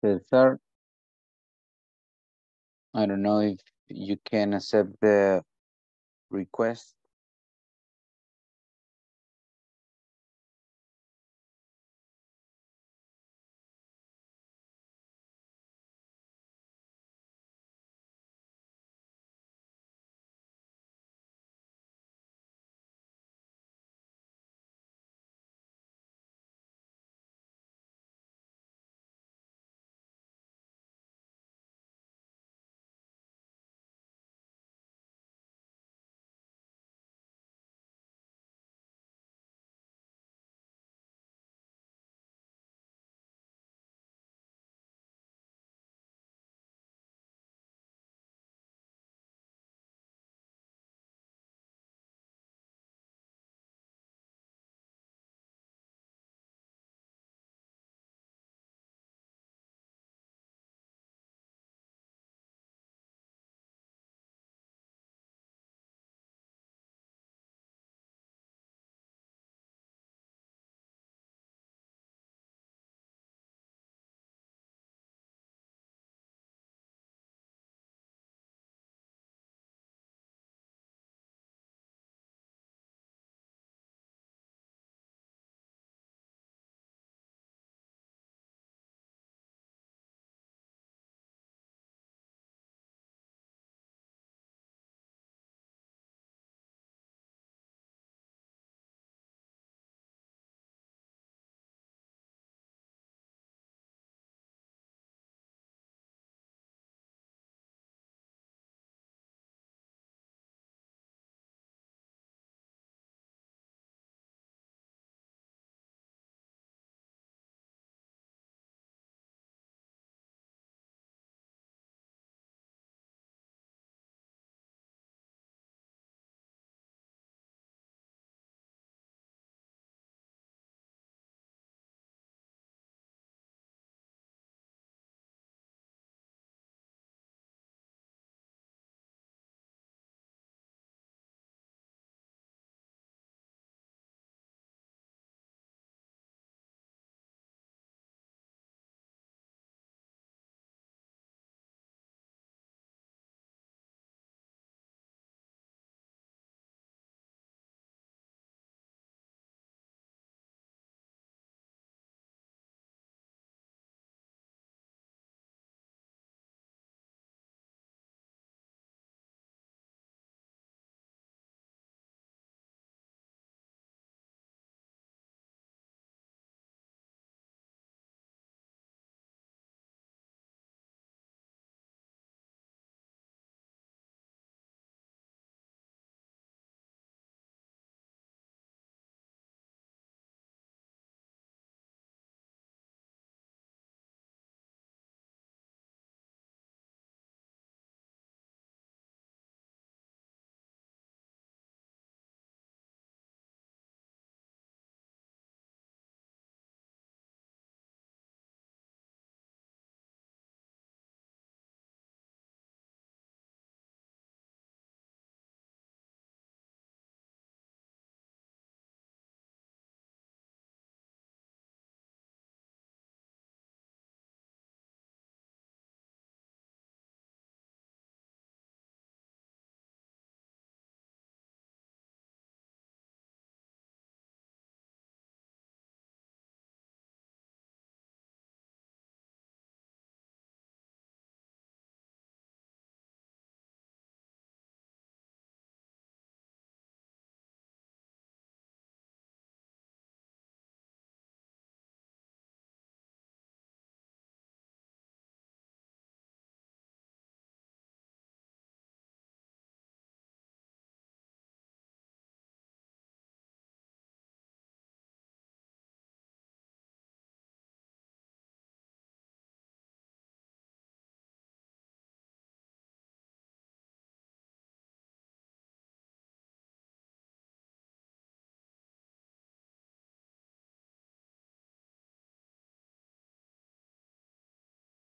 Pensar. I don't know if you can accept the request.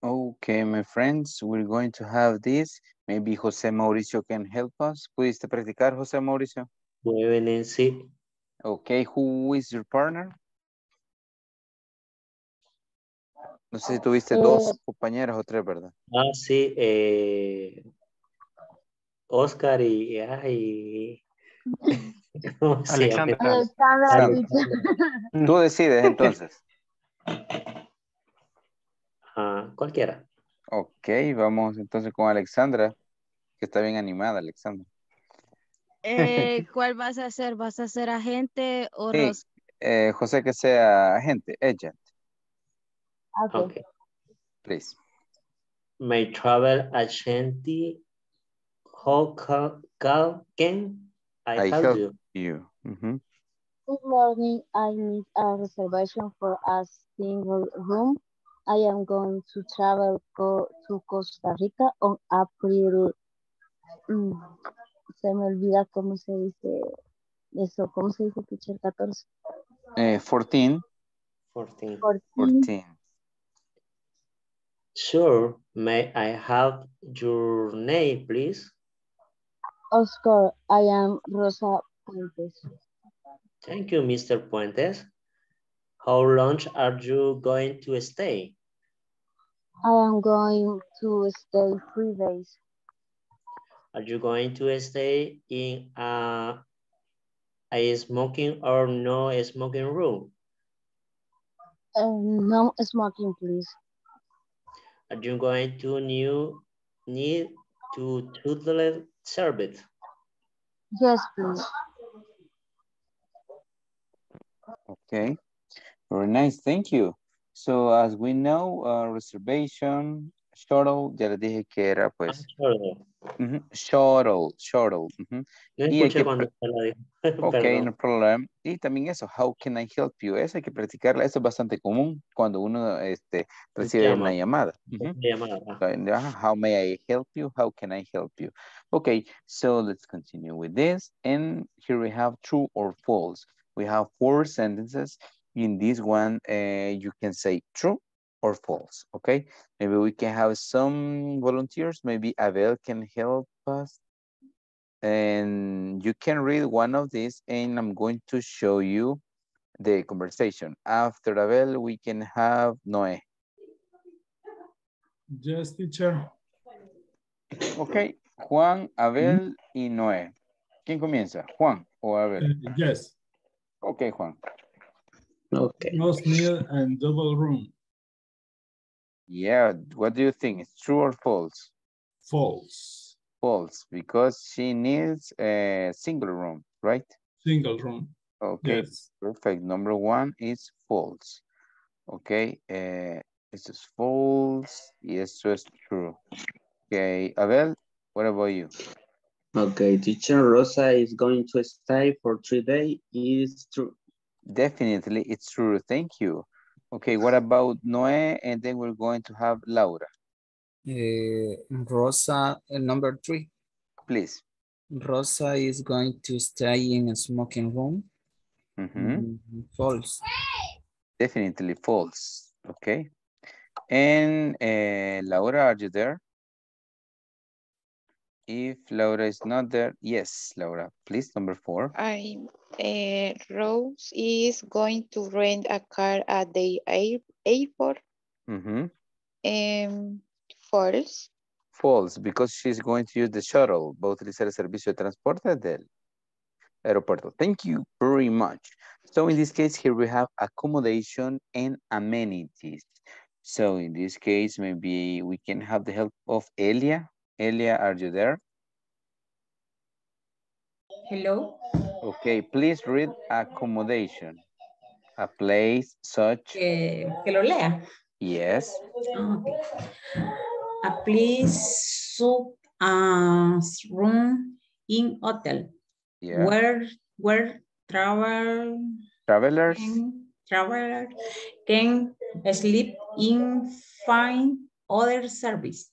Okay, my friends, we're going to have this. Maybe Jose Mauricio can help us. ¿Pudiste practicar, Jose Mauricio? Muy bien, sí. Okay, who is your partner? No sé si tuviste dos compañeros o tres, ¿verdad? Ah, sí. Oscar y Alexander. Alexander. Tú decides entonces. Cualquiera. Ok, vamos entonces con Alexandra, que está bien animada, Alexandra. ¿Cuál vas a hacer? ¿Vas a ser agente o sí, José, que sea agente, agent. Okay. Please. My travel agent, how can I help you? Mm-hmm. Good morning. I need a reservation for a single room. I am going to travel to Costa Rica on April. Se me olvida cómo se dice eso. ¿Cómo se dice, teacher? 14. 14. Sure. May I have your name, please? Oscar, I am Rosa Puentes. Thank you, Mr. Puentes. How long are you going to stay? I am going to stay 3 days. Are you going to stay in a smoking or no smoking room? No smoking, please. Are you going to need to toddler service? Yes, please. Okay. Very nice, thank you. So as we know, reservation, shuttle, ya les dije que era pues. Shuttle. Uh-huh. No escuché cuando te lo dije. Ok, no problem. Y también eso, how can I help you? Eso hay que practicarla, eso es bastante común cuando uno recibe una llamada. Uh-huh. So, how may I help you? How can I help you? Ok, so let's continue with this. And here we have true or false. We have 4 sentences. In this one, you can say true or false, okay? Maybe we can have some volunteers. Maybe Abel can help us. And you can read one of these, and I'm going to show you the conversation. After Abel, we can have Noé. Yes, teacher. Okay, Juan, Abel, y Noé. ¿Quién comienza? ¿Juan o Abel? Yes. Okay, Juan. Okay. Most meal and double room. Yeah, what do you think? It's true or false? False. False, because she needs a single room, right? Single room. Okay, yes. Perfect. Number 1 is false. Okay, this is false. Yes, it's true. Okay, Abel, what about you? Okay, teacher, Rosa is going to stay for 3 days. It's true. Definitely, it's true. Thank you. Okay, what about Noé? And then we're going to have Laura. Rosa, number 3. Please. Rosa is going to stay in a smoking room. Mm-hmm. False. Definitely false. Okay. And Laura, are you there? If Laura is not there, yes, Laura, please, number 4. Rose is going to rent a car at the airport. Mm-hmm. False. False, because she's going to use the shuttle. Va a utilizar el servicio de transporte del aeropuerto. Thank you very much. So in this case, here we have accommodation and amenities. So in this case, maybe we can have the help of Elia. Elia, are you there? Hello. Okay, please read accommodation. A place such... que lo lea. Yes. Okay. A place such as room in hotel. Yeah. Where travelers can sleep in find other service.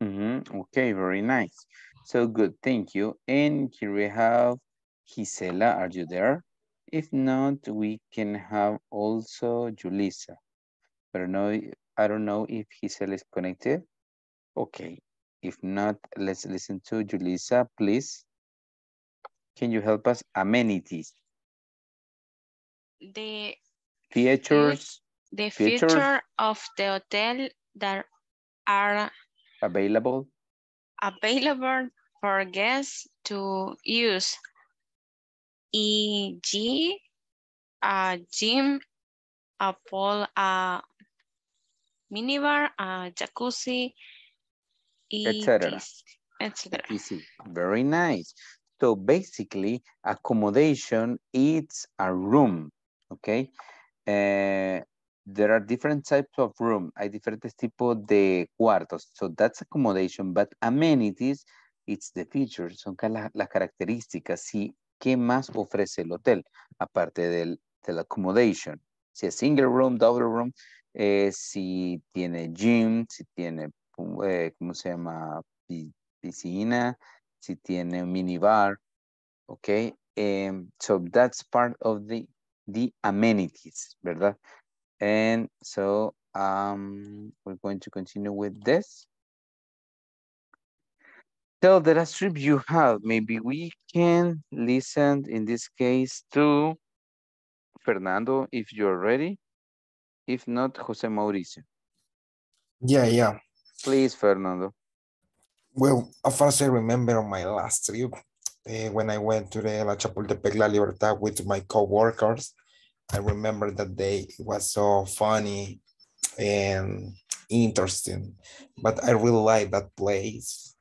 Mm-hmm. Okay, very nice. So good, thank you. And here we have Gisela, are you there? If not, we can have also Julissa. But no, I don't know if Gisela is connected. Okay, if not, let's listen to Julissa, please. Can you help us? Amenities. The features The feature of the hotel that are available for guests to use, e.g. a gym, a pool, a minibar, a jacuzzi, etc. Easy. Very nice. So basically, accommodation is a room, okay? There are different types of room. Hay diferentes tipos de cuartos. So that's accommodation, but amenities, it's the features, son las características. Sí, ¿qué más ofrece el hotel? Aparte del accommodation. Si es single room, double room, si tiene gym, si tiene, ¿cómo se llama? Piscina, si tiene un minibar, okay? So that's part of the amenities, ¿verdad? And so we're going to continue with this. So the last trip you have, maybe we can listen in this case to Fernando, if you're ready. If not, Jose Mauricio. Yeah. Please, Fernando. Well, as far as I remember my last trip, when I went to the La Chapultepec La Libertad with my co-workers, I remember that day it was so funny and interesting, but I really like that place,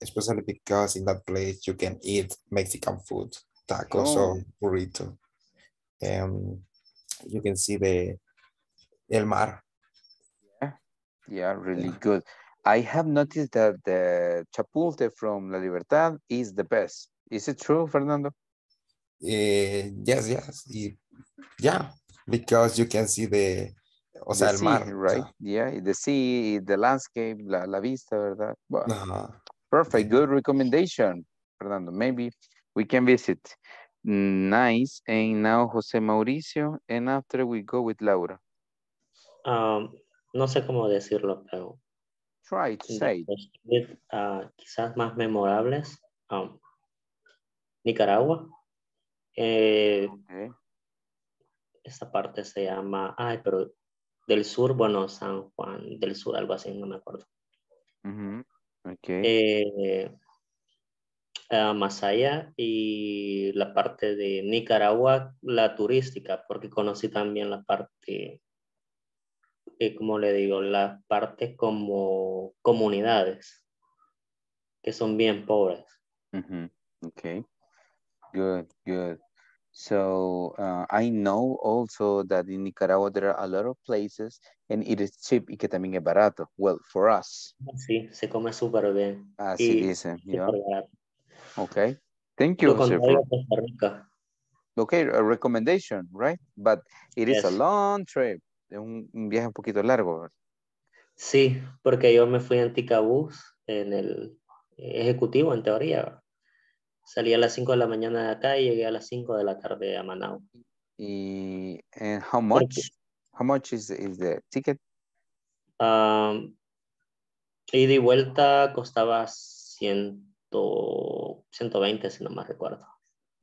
especially because in that place you can eat Mexican food, tacos or burrito. You can see the El Mar. Yeah, really good. I have noticed that the Chapulte from La Libertad is the best. Is it true, Fernando? Yes, because you can see the sea, mar, right? So. Yeah, the sea, the landscape, la vista, ¿verdad? Well, perfect, good recommendation, Fernando. Maybe we can visit. Nice, and now Jose Mauricio, and after we go with Laura. No sé cómo decirlo, pero... Try to say. Quizás más memorables, Nicaragua. Okay. Esta parte se llama, pero del sur, bueno, San Juan del Sur, algo así, no me acuerdo. Okay. Masaya y la parte de Nicaragua, la turística, porque conocí también la parte, como le digo, la parte como comunidades, que son bien pobres. Okay, good. So I know also that in Nicaragua there are a lot of places and it is cheap y que también es barato. Well, for us. Sí, se come súper bien. Así dicen. Yeah. Okay, thank you. Okay, a recommendation, right? But it is a long trip. Un viaje un poquito largo. Sí, porque yo me fui en Ticabús, en el ejecutivo, en teoría. Salí a las 5 de la mañana de acá y llegué a las 5 de la tarde a Managua. ¿Y how much is the ticket? Ida y vuelta costaba 120, si no más recuerdo.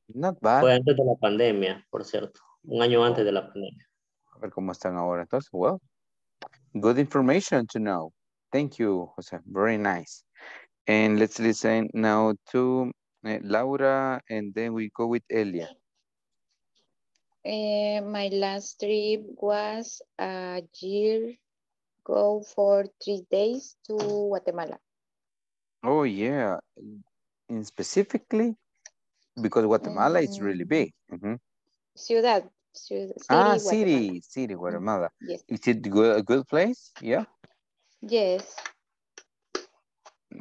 Not bad. Fue antes de la pandemia, por cierto. Un año antes de la pandemia. A ver cómo están ahora. Entonces, well, good information to know. Thank you, Jose. Very nice. And let's listen now to Laura, and then we go with Elia. My last trip was a year ago for 3 days to Guatemala. Oh, yeah. And specifically, because Guatemala is really big. Ciudad. City, Guatemala. Yes. Is it a good place? Yeah. Yes.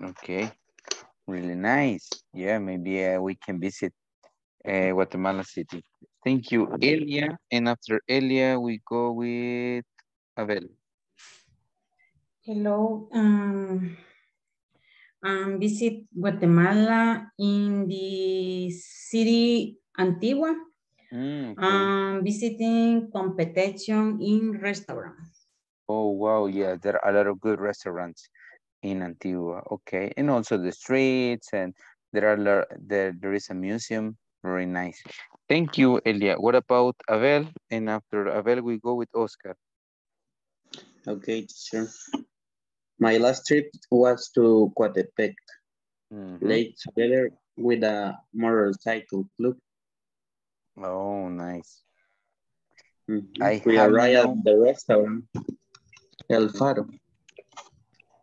Okay. Really nice. Yeah, maybe we can visit Guatemala City. Thank you, Elia. And after Elia, we go with Abel. Hello. Visit Guatemala in the city Antigua. Visiting competition in restaurants. Oh, wow. Yeah, there are a lot of good restaurants in Antigua. Okay. And also the streets, and there is a museum. Very nice. Thank you, Elia. What about Abel? And after Abel, we go with Oscar. Okay, teacher. My last trip was to Coatepec. Late together with a motorcycle club. Oh, nice. We arrived at the restaurant El Faro.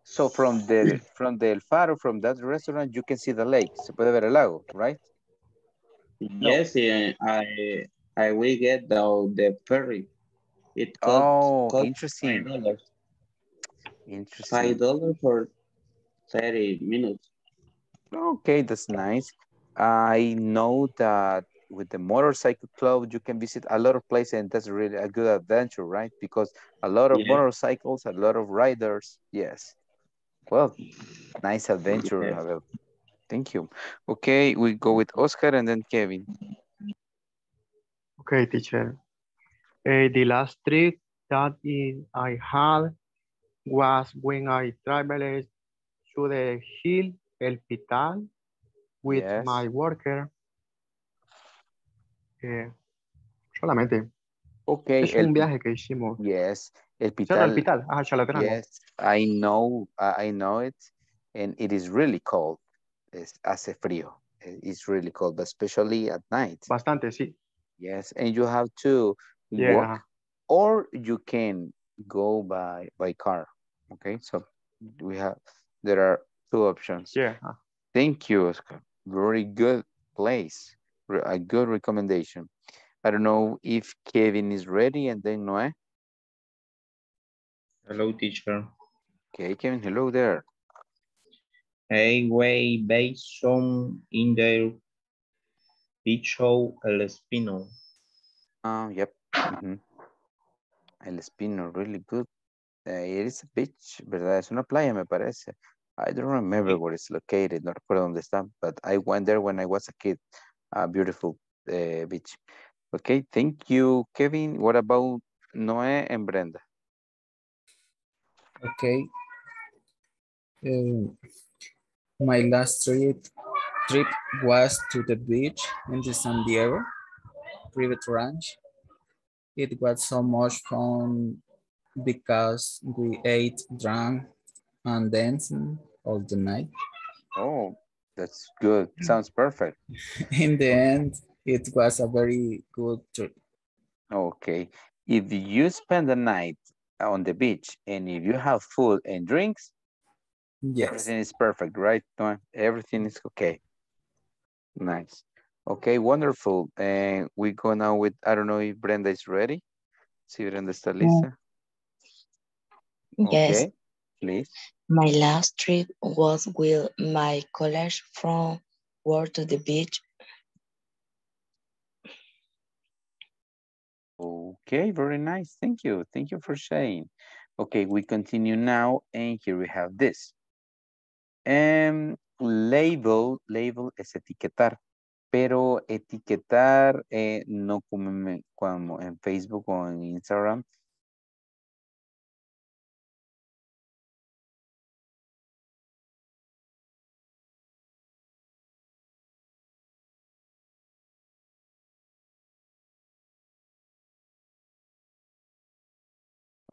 So from the El Faro, from that restaurant, you can see the lake. Se puede ver el lago, right? Yes, no. I will get the ferry. It costs interesting. $5. Interesting. $5 for 30 minutes. Okay, that's nice. I know that with the motorcycle club, you can visit a lot of places, and that's really a good adventure, right? Because a lot of motorcycles, a lot of riders. Yes. Well, nice adventure. Yes. Thank you. Okay, we go with Oscar and then Kevin. Okay, teacher. The last trip that I had was when I traveled to the hill El Pital with my worker. Solamente. Okay. Es un viaje que hicimos. Yes. El Pital. El Pital. Ah, yes, I know it, and it is really cold. Hace frío. It's really cold, but especially at night. Bastante, sí. Yes, and you have to walk, or you can go by car. Okay, so there are two options. Yeah. Thank you, Oscar. Very good place. A good recommendation. I don't know if Kevin is ready, and then Noé. Hello, teacher. Okay, Kevin, hello there. Highway Basin in the Picho El Espino. Yep. El Espino, really good. It is a beach, ¿verdad? Es una playa, me parece. I don't remember where it's located, no recuerdo dónde está, but I went there when I was a kid. A beautiful beach. Okay, thank you, Kevin. What about Noé and Brenda? Okay. My last trip was to the beach in the San Diego private ranch. It was so much fun because we ate, drank, and danced all the night. Oh, that's good. Sounds perfect. In the end, it was a very good trip. Okay. If you spend the night on the beach and if you have food and drinks, yes, everything is perfect, right? Everything is okay. Nice. Okay, wonderful. And we go now with, I don't know if Brenda is ready. See, Brenda está lista. Yes. Okay. Please. My last trip was with my college from work to the beach. Okay, very nice. Thank you. Thank you for sharing. Okay, we continue now, and here we have this. Label es etiquetar, pero etiquetar no como en Facebook o en Instagram.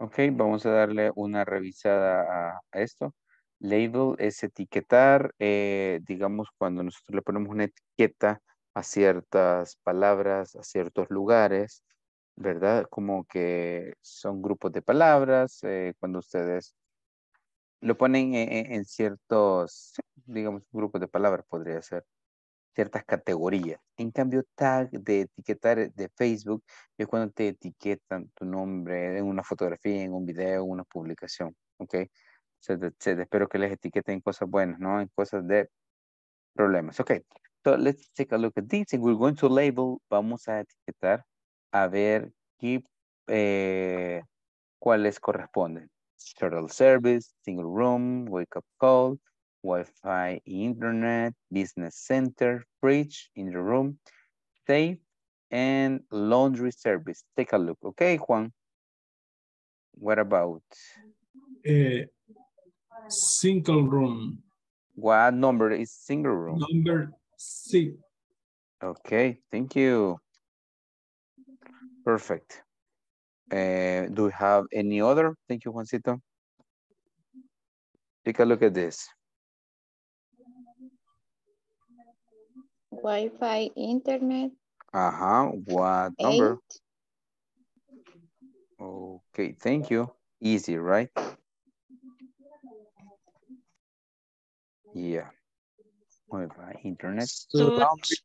Ok, vamos a darle una revisada a esto. Label es etiquetar, digamos, cuando nosotros le ponemos una etiqueta a ciertas palabras, a ciertos lugares, ¿verdad? Como que son grupos de palabras, cuando ustedes lo ponen en ciertos, digamos, grupos de palabras, podría ser ciertas categorías. En cambio, tag de etiquetar de Facebook es cuando te etiquetan tu nombre en una fotografía, en un video, en una publicación, ¿ok? Espero que les etiqueten cosas buenas, ¿no? En cosas de problemas. Ok, so let's take a look at this. We're going to label, vamos a etiquetar, a ver cuáles corresponden. Shuttle service, single room, wake up call, Wi-Fi, internet, business center, fridge in the room, safe, and laundry service. Take a look. Okay, Juan. What about? Single room. What number is single room? Number 6. Okay, thank you. Perfect. Do we have any other? Thank you, Juancito. Take a look at this. Wi-Fi, internet. What number? 8. Okay, thank you. Easy, right? Yeah. Wi-Fi, internet. Service.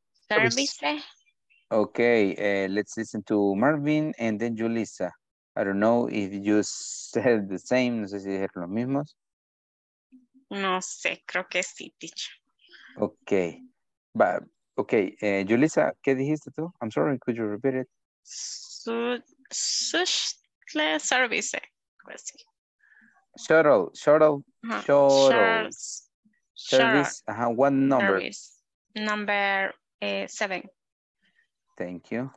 Okay, let's listen to Marvin and then Julissa. I don't know if you said the same. No sé si dijeron los mismos. No sé, creo que sí, teacher. Okay. But, okay, Julissa, ¿qué dijiste tú? I'm sorry, could you repeat it? Shuttle service. Shuttle service. What number? Service. Number 7. Thank you.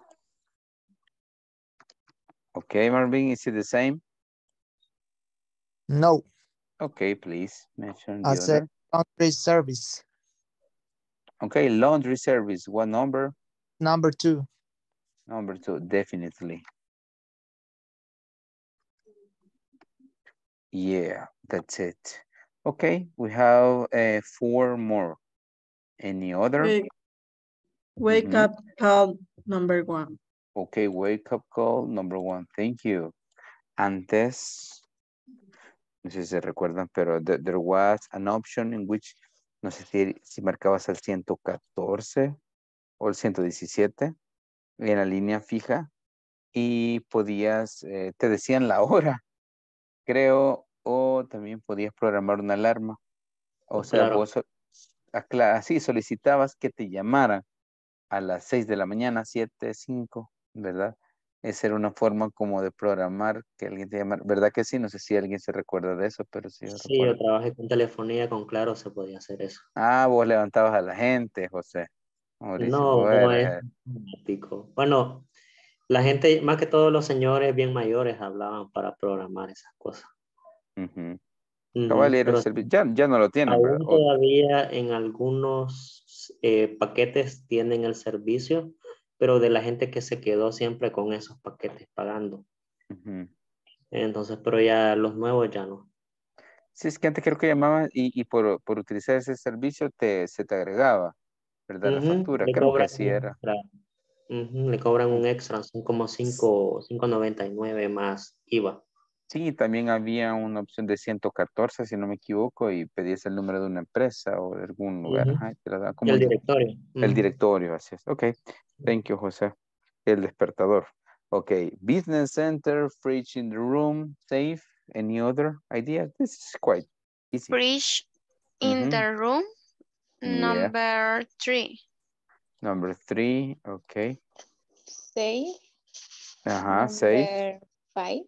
Okay, Marvin, is it the same? No. Okay, please mention the other. Laundry service. Okay, laundry service. What number? Number 2. Number 2, definitely. Yeah, that's it. Okay, we have 4 more. Any other? Wake up call number 1. Okay, wake up call number 1. Thank you. Antes, no sé si se recuerdan, pero there was an option in which, no sé si marcabas el 114 o el 117 en la línea fija y podías, te decían la hora, creo, o también podías programar una alarma. O sea, claro, vos así solicitabas que te llamaran a las 6 de la mañana, 7, 5, ¿verdad? Esa era una forma como de programar que alguien te llamara, ¿verdad que sí? No sé si alguien se recuerda de eso, pero sí. Sí, yo trabajé con telefonía, con Claro se podía hacer eso. Ah, vos levantabas a la gente, José. Mauricio, no es automático. Bueno, la gente, más que todos los señores bien mayores hablaban para programar esas cosas. Ya no lo tienen. Aún todavía en algunos paquetes tienen el servicio, pero de la gente que se quedó siempre con esos paquetes pagando. Entonces, pero ya los nuevos ya no. Sí, es que antes creo que llamaban y por utilizar ese servicio se te agregaba, ¿verdad? La factura, creo que así era. Le cobran un extra, son como 5.99 más IVA. Sí, también había una opción de 114, si no me equivoco, y pedías el número de una empresa o de algún lugar. Como el directorio. El directorio, así es. Ok, thank you, José. El despertador. Ok, business center, fridge in the room, safe. Any other idea? This is quite easy. Fridge in the room, number 3. Number 3, ok. Safe. Safe. 5.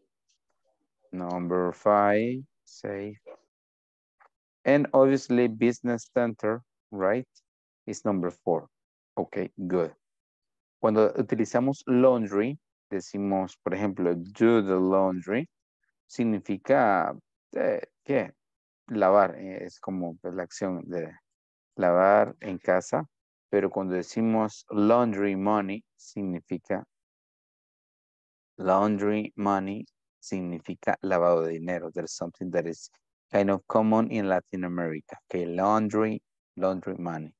Number 5, safe. And obviously business center, right? Is number 4. Okay, good. Cuando utilizamos laundry, decimos, por ejemplo, do the laundry, significa ¿qué? Lavar, es como la acción de lavar en casa, pero cuando decimos laundry money, significa lavado de dinero. There's something that is kind of common in Latin America. Okay, laundry money.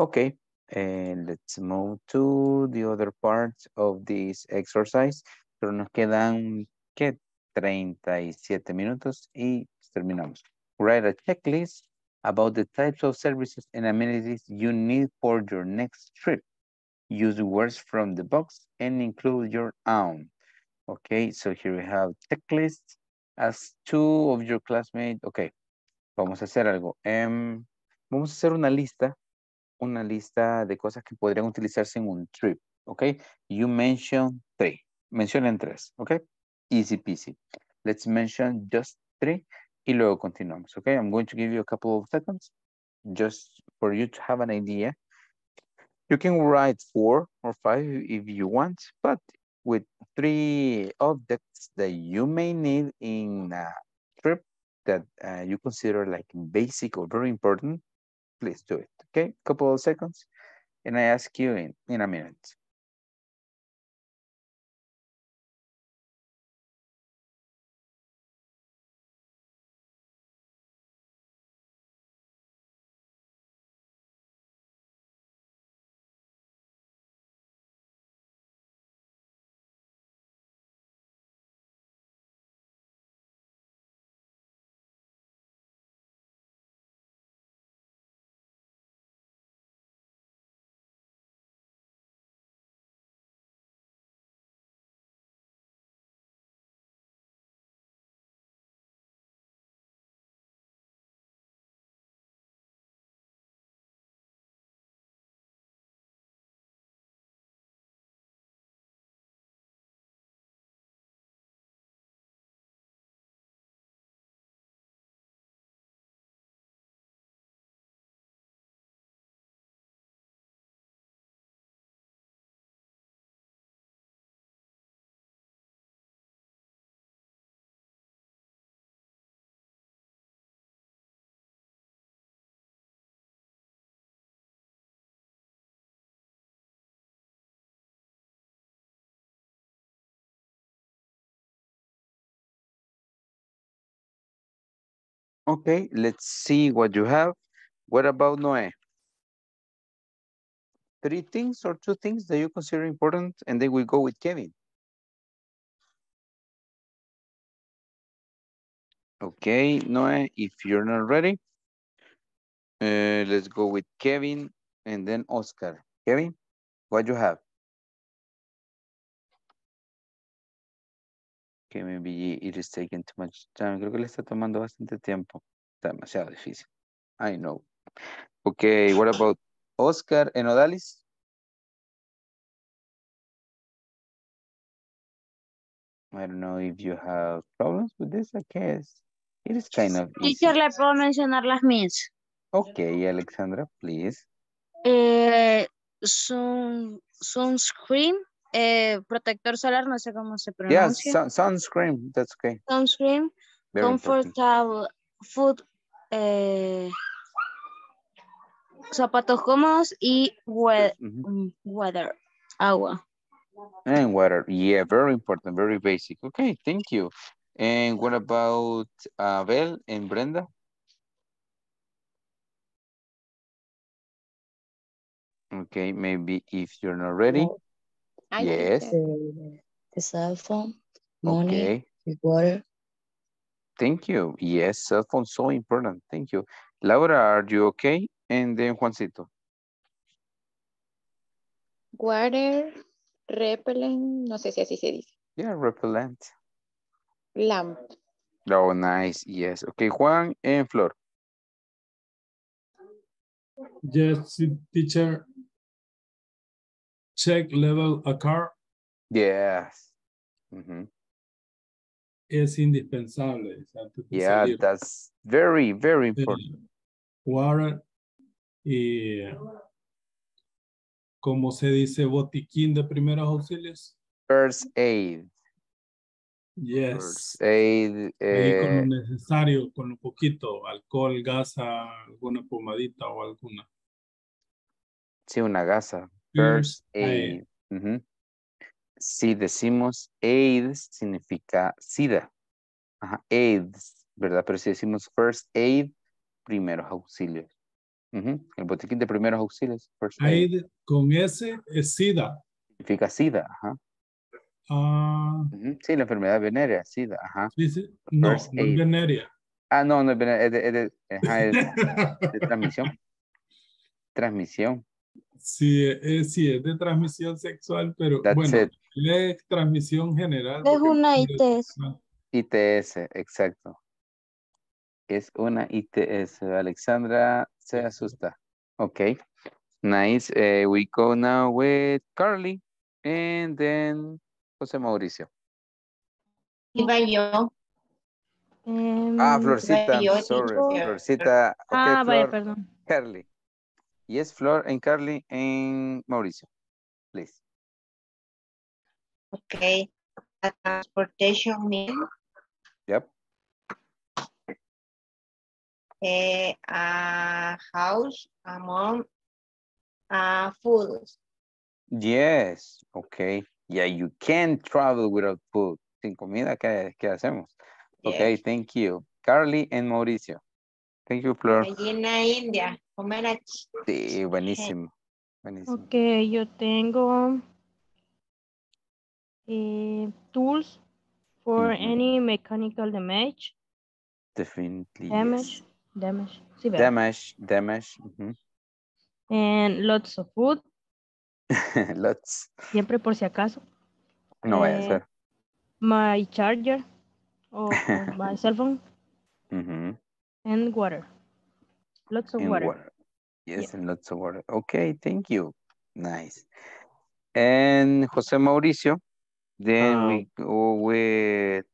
Okay, and let's move to the other part of this exercise. Pero nos quedan, ¿qué? 37 minutos y terminamos. Write a checklist about the types of services and amenities you need for your next trip. Use words from the box and include your own. Okay, so here we have checklist. As 2 of your classmates. Okay, vamos a hacer algo. Vamos a hacer una lista de cosas que podrían utilizarse en un trip. Okay, you mentioned 3. Mencionen 3, okay? Easy peasy. Let's mention just 3 y luego continuamos, okay? I'm going to give you a couple of seconds just for you to have an idea. You can write 4 or 5 if you want, but with 3 objects that you may need in a trip that you consider like basic or very important, please do it, okay? Couple of seconds, and I ask you in a minute. Okay, let's see what you have. What about Noé? Three things or two things that you consider important, and then we go with Kevin. Okay, Noé, if you're not ready, let's go with Kevin and then Oscar. Kevin, what do you have? Okay, maybe it is taking too much time. Creo que le está tomando bastante tiempo. Está demasiado difícil. I know. Okay, what about Oscar and Odalis? I don't know if you have problems with this, I guess. It is kind of easy. Teacher, ¿le puedo mencionar las mías? Okay, Alexandra, please. Sunscreen. Protector solar, no sé cómo se pronuncia. Yes, sunscreen, that's okay. Sunscreen, very comfortable important. Food, zapatos cómodos y weather, agua. And water, yeah, very important, very basic. Okay, thank you. And what about Abel and Brenda? Okay, maybe if you're not ready. Yes. The cell phone, money, okay. Water. Thank you. Yes, cell phone, so important. Thank you. Laura, are you okay? And then Juancito. Water, repellent, no sé si así se dice. Yeah, repellent. Lamp. Oh, nice. Yes. Okay, Juan and Flor. Yes, teacher. Check level a car. Yes. Mm-hmm. Es indispensable. Yeah, salir. That's very, very important. Water y ¿cómo se dice botiquín de primeros auxilios? First aid. Yes. First aid. Con lo necesario, con lo poquito, alcohol, gasa, alguna pomadita o alguna. Sí, una gasa. First aid. Uh-huh. Si decimos AIDS significa SIDA. Ajá, AIDS, ¿verdad? Pero si decimos first aid, primeros auxilios. Uh-huh. El botiquín de primeros auxilios. First aid. Aid con S es SIDA. Significa SIDA, ajá. Uh-huh. Sí, la enfermedad venérea, SIDA, ajá. Sí, sí. No, first no aid. Es venérea. Ah, no, no es venérea, es de transmisión. Transmisión. Sí, es de transmisión sexual, pero that's bueno, es transmisión general. Es una ITS. ITS, exacto. Es una ITS. Alexandra se asusta. Ok, nice. We go now with Carly and then José Mauricio. Iba yo. Florcita, yo, sorry. Tipo... Florcita. Okay, vaya, perdón. Carly. Yes, Flor and Carly and Mauricio, please. Okay, a transportation meal. Yep. A house, a mom, food. Yes, okay. Yeah, you can travel without food. Sin comida, ¿qué hacemos? Yes. Okay, thank you. Carly and Mauricio. Thank you, Flor. Gallina India. Comer aquí. Sí, buenísimo. Buenísimo. Ok, yo tengo tools for any mechanical damage. Definitely. Damage. Yes. Damage. Sí, damage. Uh-huh. And lots of food. Lots. Siempre por si acaso. No vaya a ser. My charger or my cell phone. Uh-huh. And water. Lots of water. Yes, yeah. And lots of water. Okay, thank you. Nice. And José Mauricio. Then we go with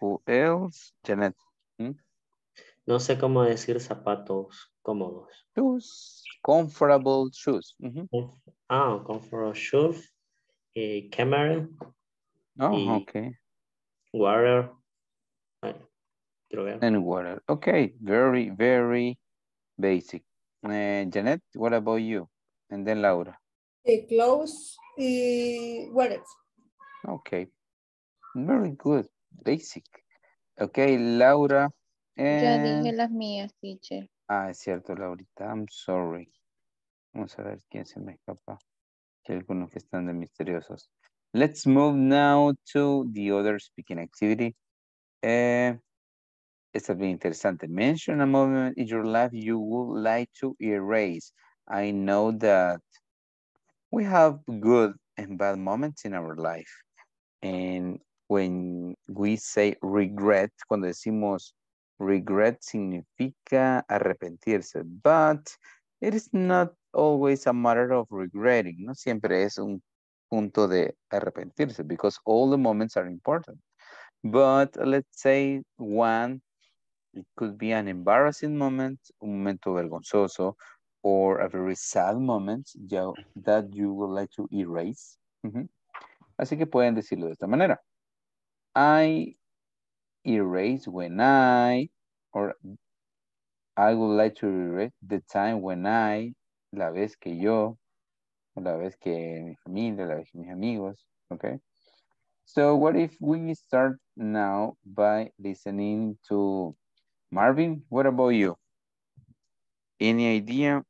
who else? Janet. No sé cómo decir zapatos cómodos. Shoes. Comfortable shoes. Mm-hmm. Comfortable shoes. Camera. Oh, okay. Water. And water. Okay, very, very basic. Janet, what about you? And then Laura. Clothes, wallet. Okay, very good, basic. Okay, Laura Ya dije las mías, teacher. Ah, es cierto, Laurita. I'm sorry. Vamos a ver quién se me escapa. Hay algunos que están de misteriosos. Let's move now to the other speaking activity. Esta es bien interesante. Mention a moment in your life you would like to erase. I know that we have good and bad moments in our life. And when we say regret, cuando decimos regret significa arrepentirse, but it is not always a matter of regretting. No siempre es un punto de arrepentirse because all the moments are important. But let's say one, it could be an embarrassing moment, un momento vergonzoso, or a very sad moment that you would like to erase. Así que pueden decirlo de esta manera. I erase when I would like to erase the time when I, la vez que yo, la vez que mi familia, la vez que mis amigos, okay? So what if we start now by listening to Marvin? What about you? Any idea?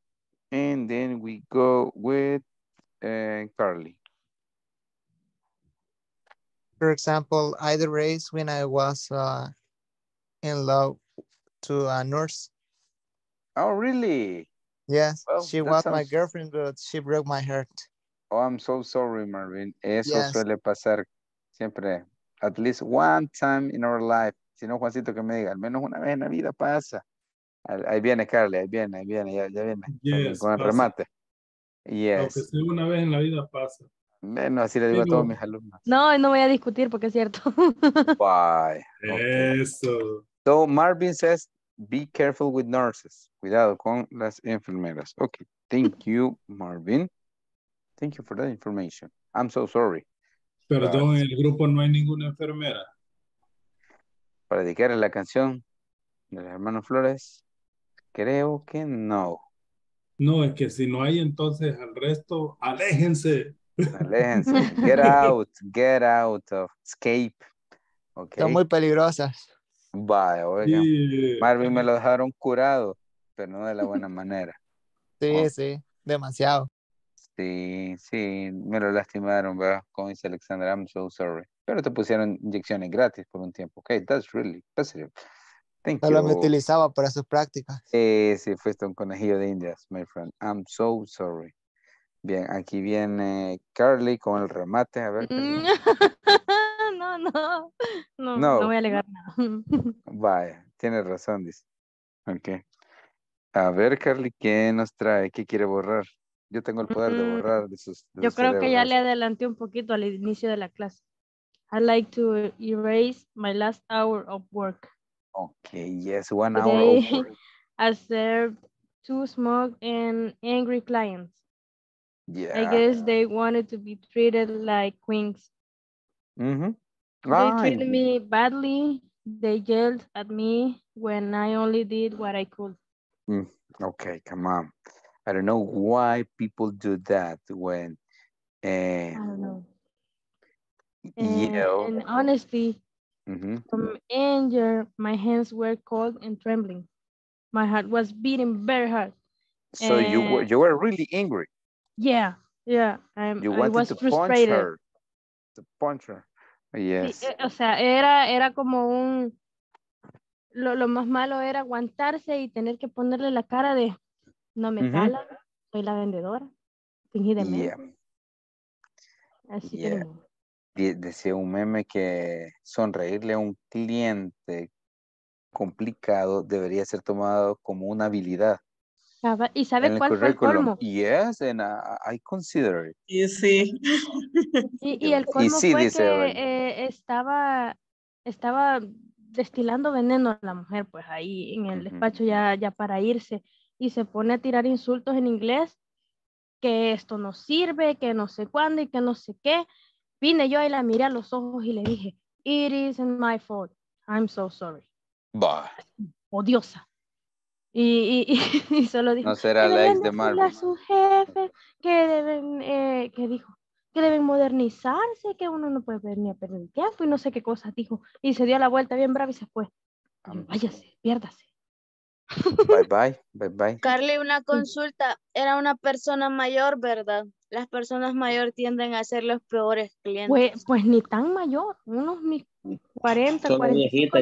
And then we go with Carly. For example, I erased when I was in love to a nurse. Oh, really? Yes, well, she was my girlfriend, but she broke my heart. Oh, I'm so sorry, Marvin. Eso suele pasar siempre, at least one time in our life. Si no, Juancito, que me diga, al menos una vez en la vida pasa. Ahí viene, Carly, ahí viene, ya viene. Yes, con el remate. Yes. Lo que sea una vez en la vida pasa. Bueno, así le digo a todos mis alumnos. No, no voy a discutir porque es cierto. Bye. Okay. Eso. So Marvin says, be careful with nurses. Cuidado con las enfermeras. Okay, thank you, Marvin. Thank you for that information. I'm so sorry. Perdón, en el grupo no hay ninguna enfermera. Para dedicar a la canción de los hermanos Flores, creo que no. No, es que si no hay, entonces al resto, aléjense. Get out of escape. Okay. Son muy peligrosas. Vaya, oigan. Yeah. Marvin me lo dejaron curado, pero no de la buena manera. Sí, sí, demasiado. Sí, me lo lastimaron, ¿verdad? Como dice Alexandra, I'm so sorry. Pero te pusieron inyecciones gratis por un tiempo. Okay, that's really positive. Thank you. Solo me utilizaba para sus prácticas. Sí, fuiste un conejillo de indias, my friend. I'm so sorry. Bien, aquí viene Carly con el remate. A ver. No voy a alegar nada. Vaya, tienes razón, dice. Ok. A ver, Carly, ¿qué nos trae? ¿Qué quiere borrar? Yo tengo el poder de borrar de sus... Yo creo que ya le adelanté un poquito al inicio de la clase. I like to erase my last hour of work. Ok, yes, 1 hour of work. I served 2 smug and angry clients. Yeah. I guess they wanted to be treated like queens. Right. They treated me badly. They yelled at me when I only did what I could. Okay, come on. I don't know why people do that when... I don't know. And honestly, from anger, my hands were cold and trembling. My heart was beating very hard. So you were really angry. Yeah. I was frustrated. To punch her. Yes. O sea, era como un... Lo más malo era aguantarse y tener que ponerle la cara de... No me cala, soy la vendedora. Fingidamente. Así que... Decía un meme que sonreírle a un cliente complicado debería ser tomado como una habilidad. ¿Y sabe cuál fue el colmo? Yes, and I consider it. Y el colmo fue que estaba destilando veneno a la mujer, pues ahí en el despacho ya para irse, y se pone a tirar insultos en inglés, que esto no sirve, que no sé cuándo y que no sé qué. Vine yo y la miré a los ojos y le dije, it isn't my fault, I'm so sorry. Bah. Odiosa. Y solo dijo, no será la ex de Marvin. A sus jefes que deben modernizarse, que uno no puede venir a perder el tiempo y no sé qué cosas dijo, y se dio la vuelta bien brava y se fue. Váyase, piérdase. Bye, bye, bye, bye. Carly, una consulta. Era una persona mayor, ¿verdad? Las personas mayores tienden a ser los peores clientes. Pues ni tan mayor. Unos ni 40, son 45.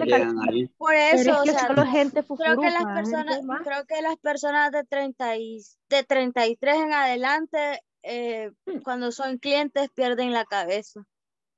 Por eso, o sea, creo que las personas de 33 en adelante, cuando son clientes, pierden la cabeza.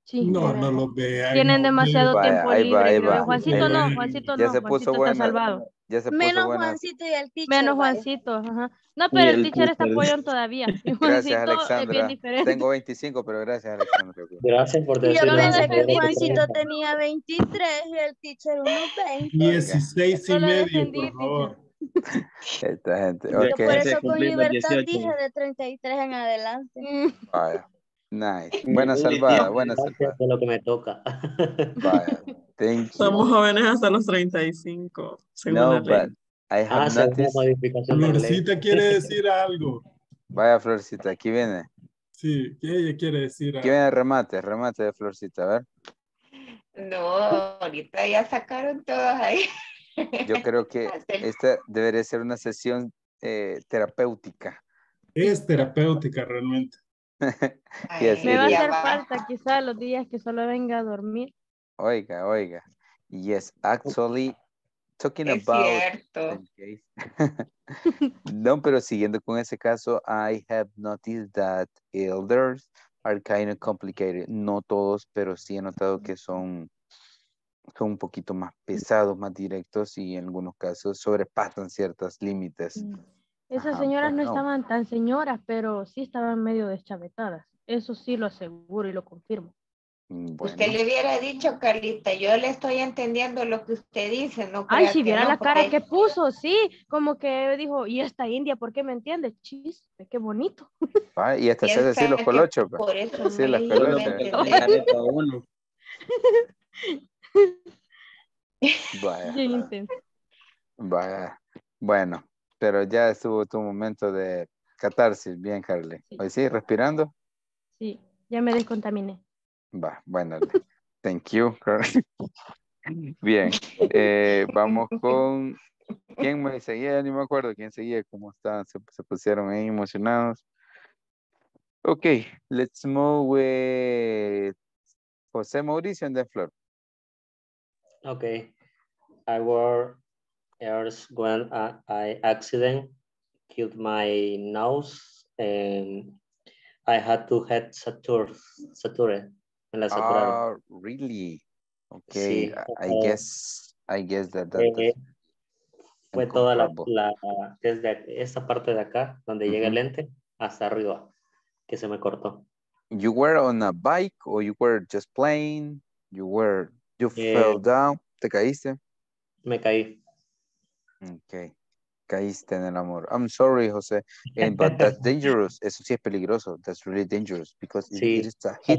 Sí, no, no los vean. Tienen demasiado tiempo libre. Juancito no, Juancito no. Ya se puso bueno. Menos Juancito y el teacher. Menos Juancito, ajá. No, pero el teacher está apoyando todavía. Gracias, Alexandra. Tengo 25, pero gracias, Alexandra. Gracias por decirlo. Yo pensé que Juancito tenía 23 y el teacher unos 20. 16 y medio, por favor. Esta gente. Yo por eso con libertad dije de 33 en adelante. Vaya. Nice. Buena salvada, buena salvada. Es lo que me toca. Vaya. Thank you. Somos jóvenes hasta los 35. Según no, la ley. I have noticed. Florcita quiere decir algo. Vaya, Florcita, aquí viene. Sí, ella quiere decir algo. Aquí viene remate, remate de Florcita, a ver. No, ahorita ya sacaron todos ahí. Yo creo que esta debería ser una sesión terapéutica. Es terapéutica realmente. Yes. Me va a hacer falta quizá los días que solo venga a dormir. Oiga, oiga. Yes, actually, talking es about... Cierto. Okay. No, pero siguiendo con ese caso, I have noticed that elders are kind of complicated. No todos, pero sí he notado que son un poquito más pesados, más directos y en algunos casos sobrepasan ciertos límites. Esas señoras no estaban tan señoras, pero sí estaban medio deschavetadas. Eso sí lo aseguro y lo confirmo. Bueno. Usted le hubiera dicho, Carlita, yo le estoy entendiendo lo que usted dice. No. Ay, si viera la cara que puso, sí. Como que dijo, ¿y esta india por qué me entiende? Chiste, qué bonito. Ah, y hasta se decir los colochos. Por eso sí, las colochos. Vaya. Vaya. Bueno. Pero ya estuvo tu momento de catarsis, bien, Carly. ¿Hoy sí? ¿Respirando? Sí, ya me descontaminé. Va, bueno. Thank you, Carly. Bien, vamos con... ¿Quién me seguía? Ni me acuerdo quién seguía, cómo estaban, se pusieron ahí emocionados. Ok, let's move with José Mauricio and the floor. Ok, I wore... when I accident killed my nose and I had to head saturated. Oh, really? Okay, sí, I guess that fue toda la desde esta parte de acá donde llega el lente hasta arriba que se me cortó. You were on a bike or you were just playing? You fell down? ¿Te caíste? Me caí. Okay, caíste en el amor. I'm sorry, José, but that's dangerous. Eso sí es peligroso. That's really dangerous because sí, it is a hit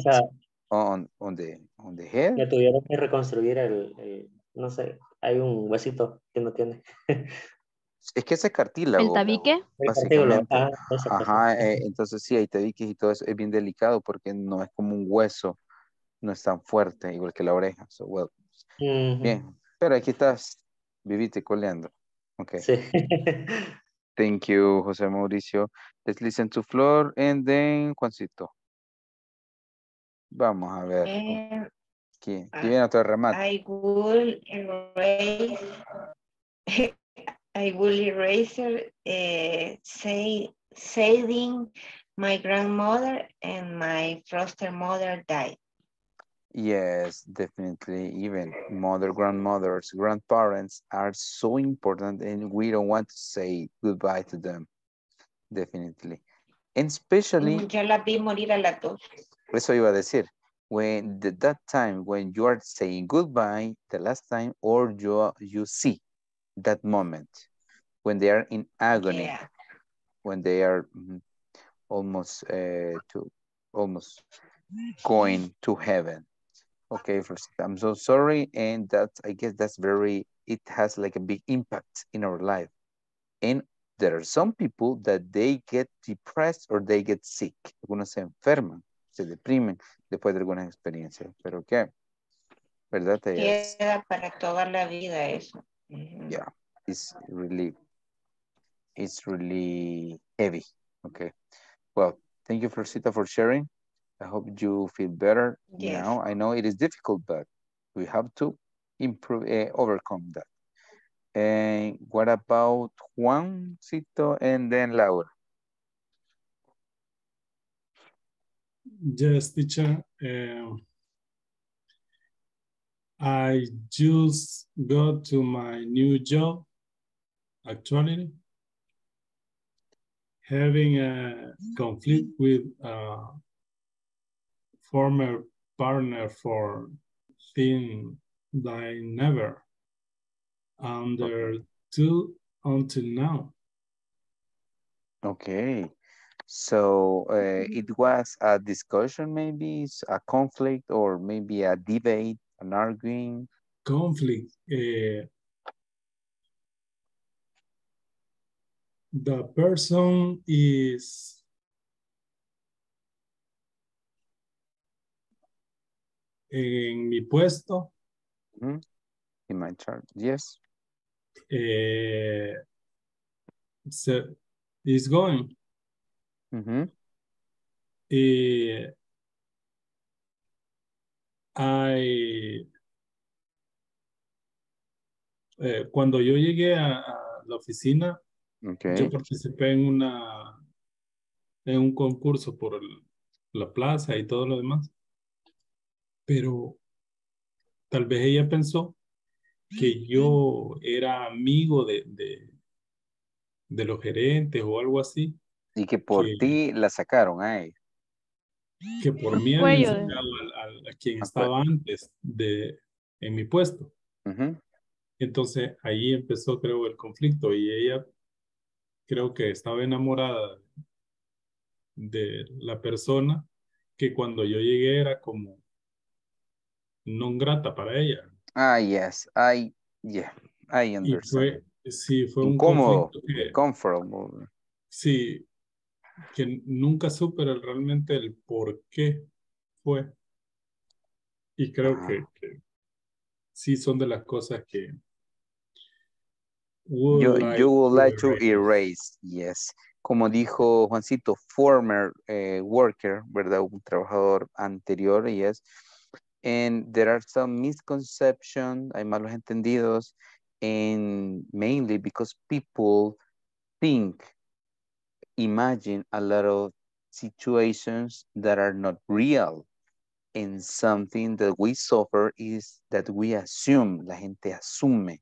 on the head. Ya tuvieron que reconstruir el no sé, hay un huesito que no tiene. Es que ese cartílago. ¿El tabique? Básicamente. Ajá, entonces sí, hay tabiques y todo eso. Es bien delicado porque no es como un hueso. No es tan fuerte, igual que la oreja. So, well. Bien, pero aquí estás. Vivite coleando. Okay. Sí. Thank you, José Mauricio. Let's listen to Flor and then Juancito. Vamos a ver. ¿Quién viene a tu remate? I will erase saying my grandmother and my foster mother died. Yes, definitely. Even mother, grandmothers, grandparents are so important and we don't want to say goodbye to them. Definitely. And especially... Yo la vi morir a las dos. Eso iba a decir. When that time when you are saying goodbye, the last time, or you see that moment when they are in agony, when they are almost going to heaven. Okay, first, I'm so sorry, and it has like a big impact in our life. And there are some people that they get depressed or they get sick. Algunos se enferman, se deprimen después de algunas experiencias. Pero qué, ¿verdad? Queda para toda la vida eso. Yeah, it's really heavy. Okay. Well, thank you, Florcita, for sharing. I hope you feel better now. I know it is difficult, but we have to improve, overcome that. And what about Juancito and then Laura? Yes, teacher. I just got to my new job, actually, having a conflict with a former partner for things that I never understood until now. Okay. So it was a discussion, maybe a conflict, or maybe a debate, an arguing. Conflict. The person is en mi puesto. Mm-hmm. In my chart, yes. So he's going. Mm-hmm. Cuando yo llegué a la oficina, yo participé en un concurso por la plaza y todo lo demás, pero tal vez ella pensó que yo era amigo de los gerentes o algo así. Y que por ti la sacaron a ella. Que por mí había sacado a quien estaba antes en mi puesto. Uh-huh. Entonces ahí empezó, creo, el conflicto, y ella creo que estaba enamorada de la persona que cuando yo llegué era como no grata para ella. Ah, yes. I understand. Sí, fue incómodo, uncomfortable. Sí. Que nunca supe realmente el por qué fue. Y creo que sí son de las cosas que... You would like to erase, yes. Como dijo Juancito, former worker, ¿verdad? Un trabajador anterior, yes. And there are some misconceptions, hay malos entendidos, and mainly because people think, imagine a lot of situations that are not real, and something that we suffer is that we assume, la gente asume,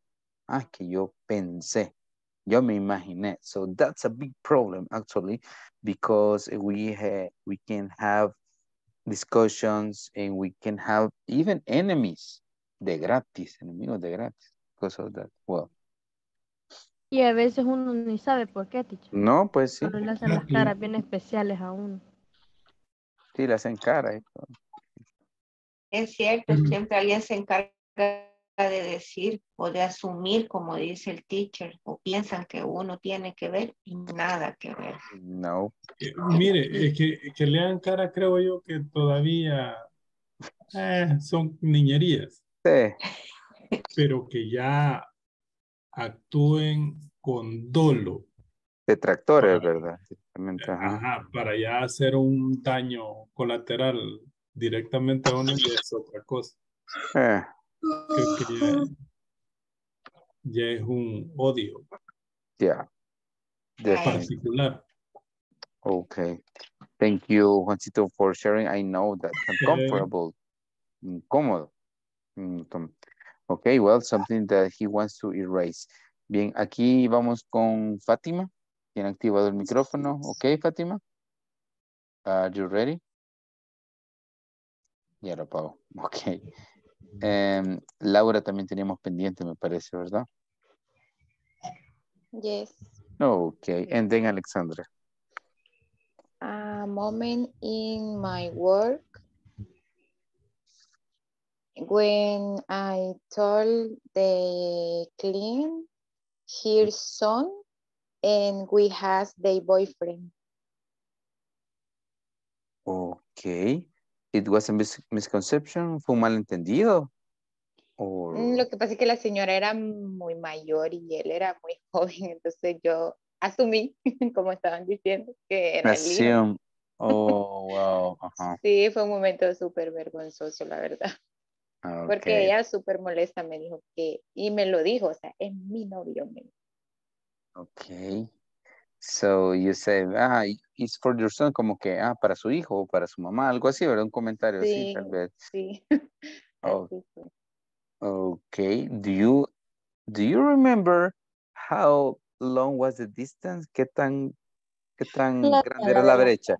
que yo pensé, yo me imaginé. So that's a big problem actually, because we can have discussions and we can have even enemies, enemigos de gratis, because of that. Well, y a veces uno ni sabe por qué, teacher. No, pues sí. Pero le hacen las caras bien especiales a uno. Sí, le hacen caras. Es cierto, siempre alguien se encarga de decir o de asumir, como dice el teacher, o piensan que uno tiene que ver y nada que ver. No. Mire, es que le dan cara, creo yo, que todavía son niñerías. Sí. Pero que ya actúen con dolo. Detractores, ¿verdad? Ajá, para ya hacer un daño colateral directamente a uno, y es otra cosa. Creo que ya es un odio. Ya. Yeah. Particular. Okay. Thank you, Juancito, for sharing. I know that's uncomfortable. Incómodo. Okay, well, something that he wants to erase. Bien, aquí vamos con Fátima. Tiene activado el micrófono. Okay, Fátima. Are you ready? Ya lo apago. Okay. Laura también teníamos pendiente, me parece, ¿verdad? Yes. Okay, and then Alexandra. A moment in my work when I told the client her son and we has their boyfriend. Okay. It was a misconception, fue un malentendido. Or... Lo que pasa es que la señora era muy mayor y él era muy joven, entonces yo asumí, como estaban diciendo, que era el... Oh, wow. Uh-huh. Sí, fue un momento súper vergonzoso, la verdad. Okay. Porque ella súper molesta me dijo que, y me lo dijo, o sea, es mi novio. Ok. So you said, it's for your son, como que, para su hijo, para su mamá, algo así, ¿verdad? Un comentario así, tal vez. Sí. Oh. Okay. Do you remember how long was the distance? ¿Qué tan grande era la brecha?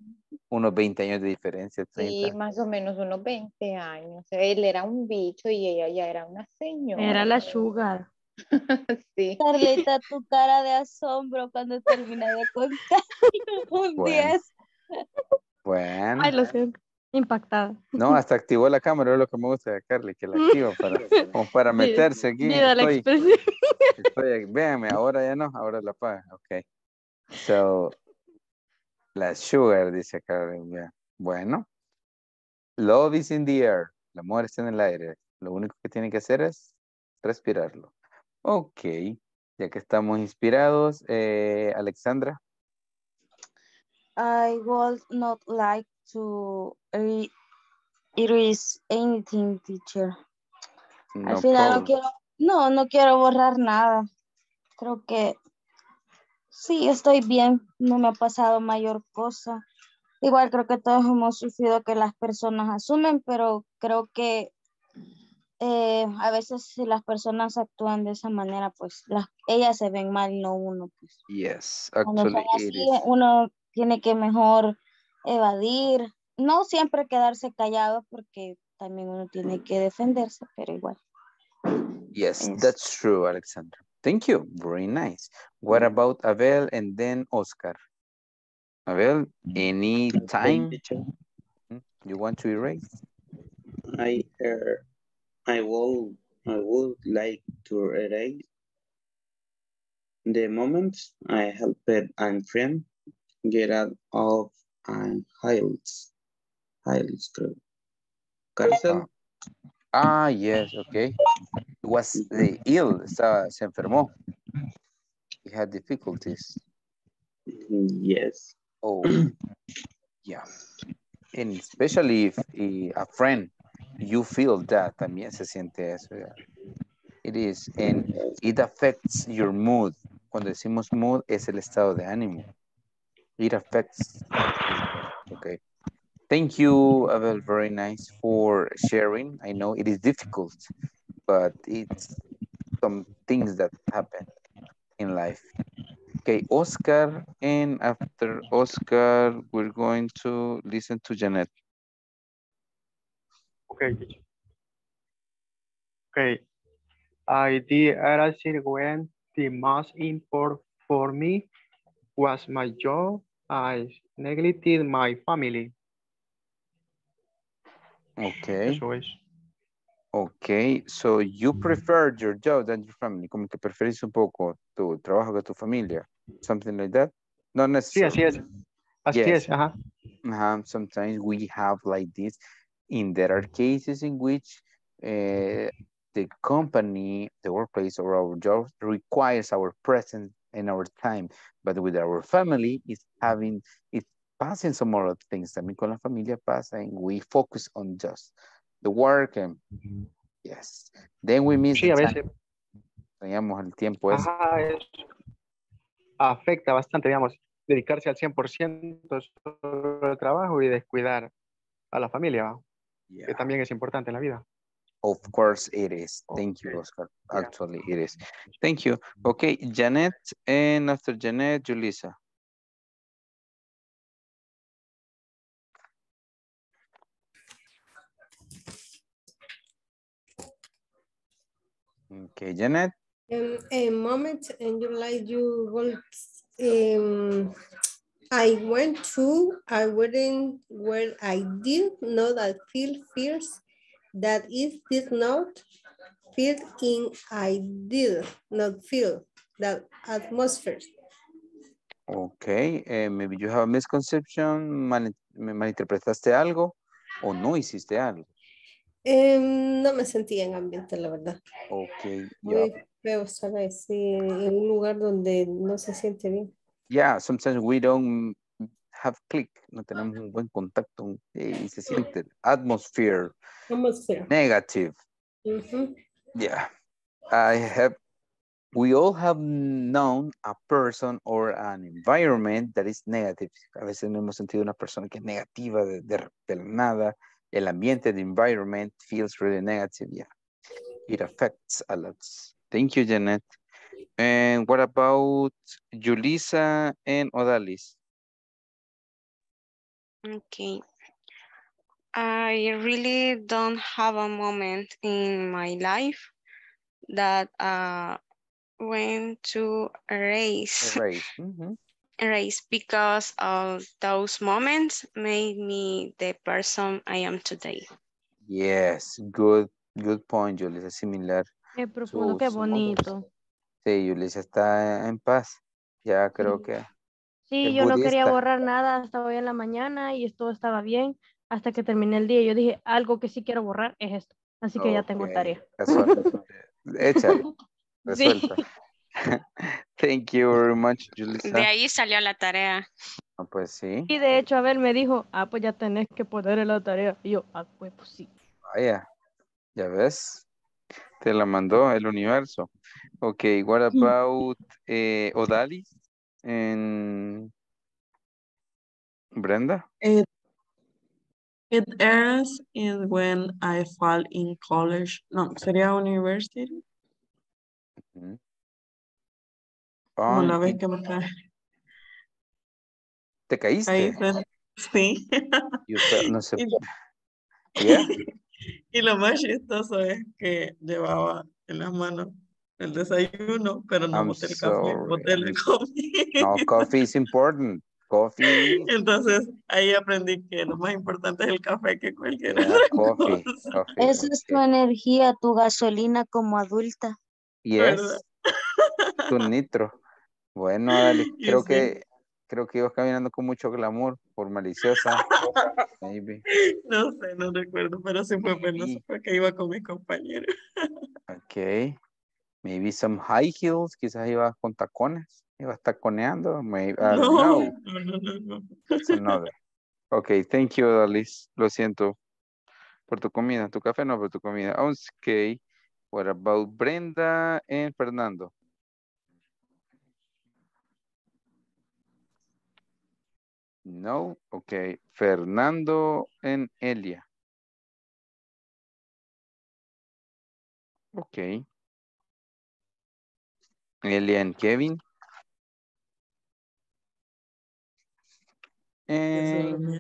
Unos 20 años de diferencia. 30. Sí, más o menos unos 20 años. Él era un bicho y ella ya era una señora. Era la sugar. Sí. Carlita, tu cara de asombro cuando terminé de contar. Un 10. Bueno. Ay, lo siento. Impactada. No, hasta activó la cámara, es lo que me gusta de Carly, que la activa para meterse aquí. Mira la expresión. Véanme, ahora ya no, ahora la paga. Ok. So, la sugar, dice Carly. Bueno. Love is in the air. El amor está en el aire. Lo único que tienen que hacer es respirarlo. Ok. Ya que estamos inspirados, Alexandra. I would not like to erase anything, teacher. No, al final no quiero borrar nada. Creo que sí, estoy bien. No me ha pasado mayor cosa. Igual creo que todos hemos sufrido que las personas asumen, pero creo que a veces si las personas actúan de esa manera, pues ellas se ven mal, no uno. Pues. Yes, actually así, uno tiene que mejor evadir, no siempre quedarse callado porque también uno tiene que defenderse, pero igual. Yes, that's true, Alexandra. Thank you, very nice. What about Abel and then Oscar? Abel, any time you want to erase? I would like to erase the moments I helped and friend get out of and Hiles crew. Carcel. Yes, okay. It was ill, se enfermó. He had difficulties. Yes. Oh, yeah. And especially if a friend, you feel that, también se siente eso. Yeah. It is, and it affects your mood. Cuando decimos mood, es el estado de ánimo. It affects. Okay. Thank you, Abel, very nice for sharing. I know it is difficult, but it's some things that happen in life. Okay, Oscar, and after Oscar, we're going to listen to Janet. Okay. I did erase when the most important for me was my job. I neglected my family. Okay. Eso es. Okay, so you preferred your job than your family. Como que preferís un poco tu trabajo que tu familia. Something like that? Not necessarily. Sí, así es. Así es. Ajá. Uh-huh. Sometimes we have like this. And there are cases in which the company, the workplace, or our job requires our presence and our time. But with our family, it's passing some more things. También con la familia pasa, and we focus on just the work and yes. Then we miss the time. Digamos, el tiempo es... afecta bastante, digamos, dedicarse al 100% sobre el trabajo y descuidar a la familia, que también es importante en la vida. Of course it is. Thank you, Oscar. Actually, it is. Thank you. Okay, Janet, and after Janet, Julissa. Okay, Janet. A moment in your life you want, I went to a wedding where I did know that feel fears that it did not fit in. I did not feel that atmosphere. Okay, maybe you have a misconception, malinterpretaste algo o no hiciste algo. No me sentía en ambiente, la verdad. Okay, muy feo estar así en un lugar donde no se siente bien. Yeah, sometimes we don't have click. No tenemos un buen contacto y se siente atmosphere negative. Mm-hmm. Yeah, we all have known a person or an environment that is negative. A veces no hemos sentido una persona que es negativa de la nada. El ambiente, the environment feels really negative. Yeah, it affects a lot. Thank you, Janet. And what about Julissa and Odalis? Okay. I really don't have a moment in my life that went to erase. Erase. Mm-hmm. Race, because all those moments made me the person I am today. Yes, good point, Julissa, similar. Qué profundo, qué bonito. Sí, Julissa está en paz, ya creo sí. Que... Sí, yo no quería borrar nada hasta hoy en la mañana y todo estaba bien hasta que terminé el día. Yo dije, algo que sí quiero borrar es esto, así que ya tengo tarea. Resuelta. Échale, resuelta. Sí. Thank you very much, Julissa. De ahí salió la tarea. Ah, pues sí. Y de hecho, Abel me dijo, pues ya tenés que ponerle la tarea. Y yo, pues sí. Vaya, ya ves, te la mandó el universo. Ok, what about Odalis and Brenda? It ends in when I fall in college. No, sería university. Mm-hmm. Como la vez que me caí. ¿Te caíste? Sí. No sé. Yeah. Y lo más chistoso es que llevaba en las manos el desayuno, pero no boté el café, boté la comida. No, coffee is important. Coffee. Entonces ahí aprendí que lo más importante es el café que cualquier otra cosa. Eso es tu energía, tu gasolina como adulta. Yes. Tu nitro. Bueno, Adali, creo que ibas caminando con mucho glamour, por maliciosa. Maybe. No sé, no recuerdo, pero sí fue penoso porque iba con mis compañeros. Ok. Maybe some high heels, quizás ibas con tacones, ibas taconeando. Maybe, no. That's another. Ok, thank you, Dalis. Lo siento por tu comida. Tu café no, por tu comida. Ok. What about Brenda and Fernando? No, okay. Fernando and Elia. Okay. Elia and Kevin. And...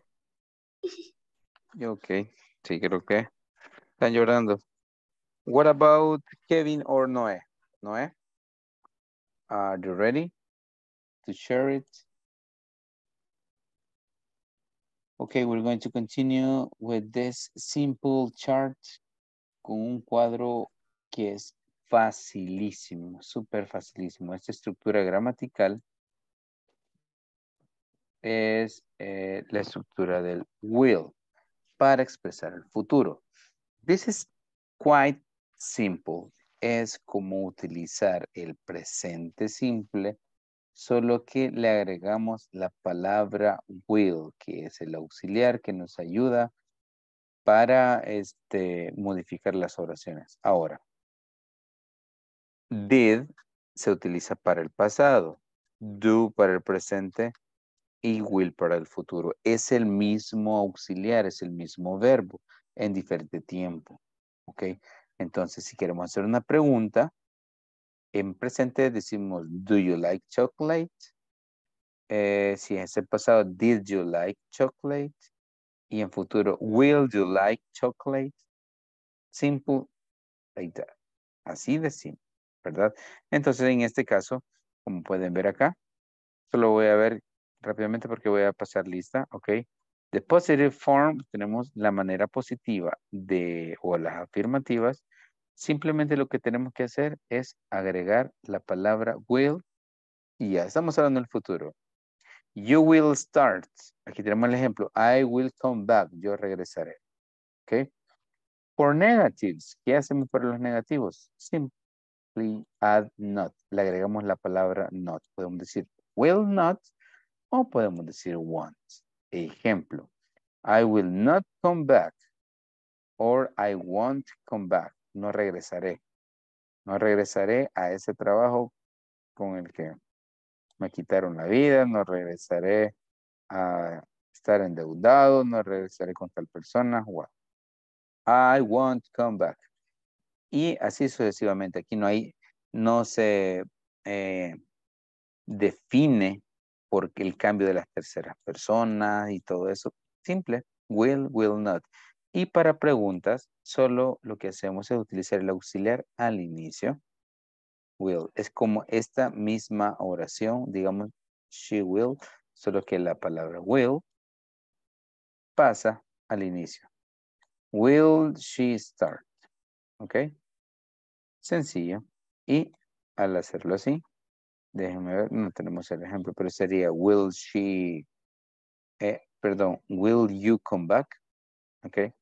Okay, sí, creo que están llorando. What about Kevin or Noé? Noé, are you ready to share it? Okay, we're going to continue with this simple chart con un cuadro que es facilísimo, súper facilísimo. Esta estructura gramatical es la estructura del will para expresar el futuro. This is quite simple. Es como utilizar el presente simple, solo que le agregamos la palabra will, que es el auxiliar que nos ayuda para modificar las oraciones. Ahora, did se utiliza para el pasado, do para el presente y will para el futuro. Es el mismo auxiliar, es el mismo verbo en diferente tiempo. ¿Ok? Entonces, si queremos hacer una pregunta, en presente decimos, do you like chocolate? Si es el pasado, did you like chocolate? Y en futuro, will you like chocolate? Simple, like that. Así de simple, ¿verdad? Entonces, en este caso, como pueden ver acá, solo voy a ver rápidamente porque voy a pasar lista, ¿ok? The positive form, tenemos la manera positiva o las afirmativas. Simplemente lo que tenemos que hacer es agregar la palabra will y ya estamos hablando del futuro. You will start. Aquí tenemos el ejemplo. I will come back. Yo regresaré. ¿Ok? For negatives, ¿qué hacemos para los negativos? Simply add not. Le agregamos la palabra not. Podemos decir will not o podemos decir won't. Ejemplo, I will not come back or I won't come back. No regresaré. No regresaré a ese trabajo con el que me quitaron la vida. No regresaré a estar endeudado. No regresaré con tal persona. Wow. I won't come back. Y así sucesivamente. Aquí no hay, no se define por el cambio de las terceras personas y todo eso. Simple. Will not. Y para preguntas, solo lo que hacemos es utilizar el auxiliar al inicio. Will. Es como esta misma oración, digamos, she will, solo que la palabra will pasa al inicio. Will she start? ¿Ok? Sencillo. Y al hacerlo así, déjenme ver, no tenemos el ejemplo, pero sería will she, perdón, will you come back? ¿Ok?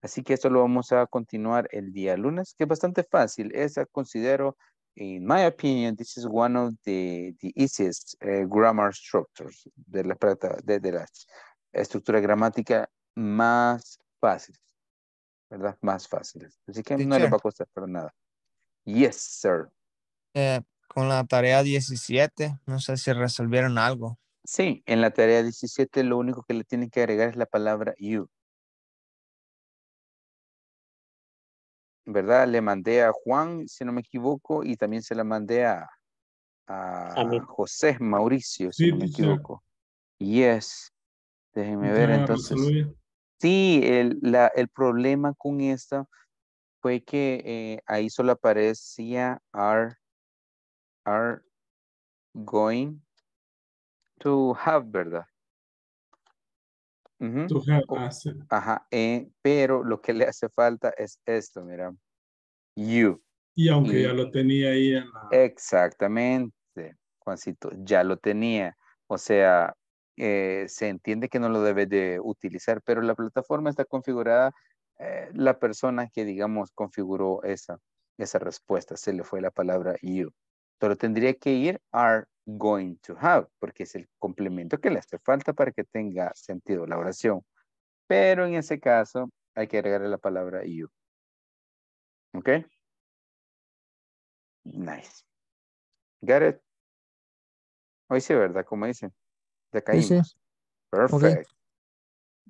Así que esto lo vamos a continuar el día lunes, que es bastante fácil. Esa considero, in my opinion, this is one of the easiest grammar structures, de la estructura gramática más fáciles, ¿verdad? Más fáciles. Así que teacher, no les va a costar para nada. Yes, sir. Con la tarea 17, no sé si resolvieron algo. Sí, en la tarea 17 lo único que le tienen que agregar es la palabra you. ¿Verdad? Le mandé a Juan, si no me equivoco, y también se la mandé a José Mauricio, si sí, no me equivoco. Yes. Déjenme ver entonces. Sí, el problema con esta fue que ahí solo aparecía are going to have, ¿verdad? Uh-huh. To have acid. Ajá, pero lo que le hace falta es esto, mira. You. Y aunque ya lo tenía ahí en la... Exactamente, Juancito, ya lo tenía. O sea, se entiende que no lo debe de utilizar, pero la plataforma está configurada, la persona que, digamos, configuró esa respuesta, se le fue la palabra you. Pero tendría que ir are going to have, porque es el complemento que le hace falta para que tenga sentido la oración. Pero en ese caso, hay que agregarle la palabra you. ¿Ok? Nice. ¿Got it? Hoy sí, ¿verdad? Como dicen. Ya caímos. Sí, sí. Perfect. Okay.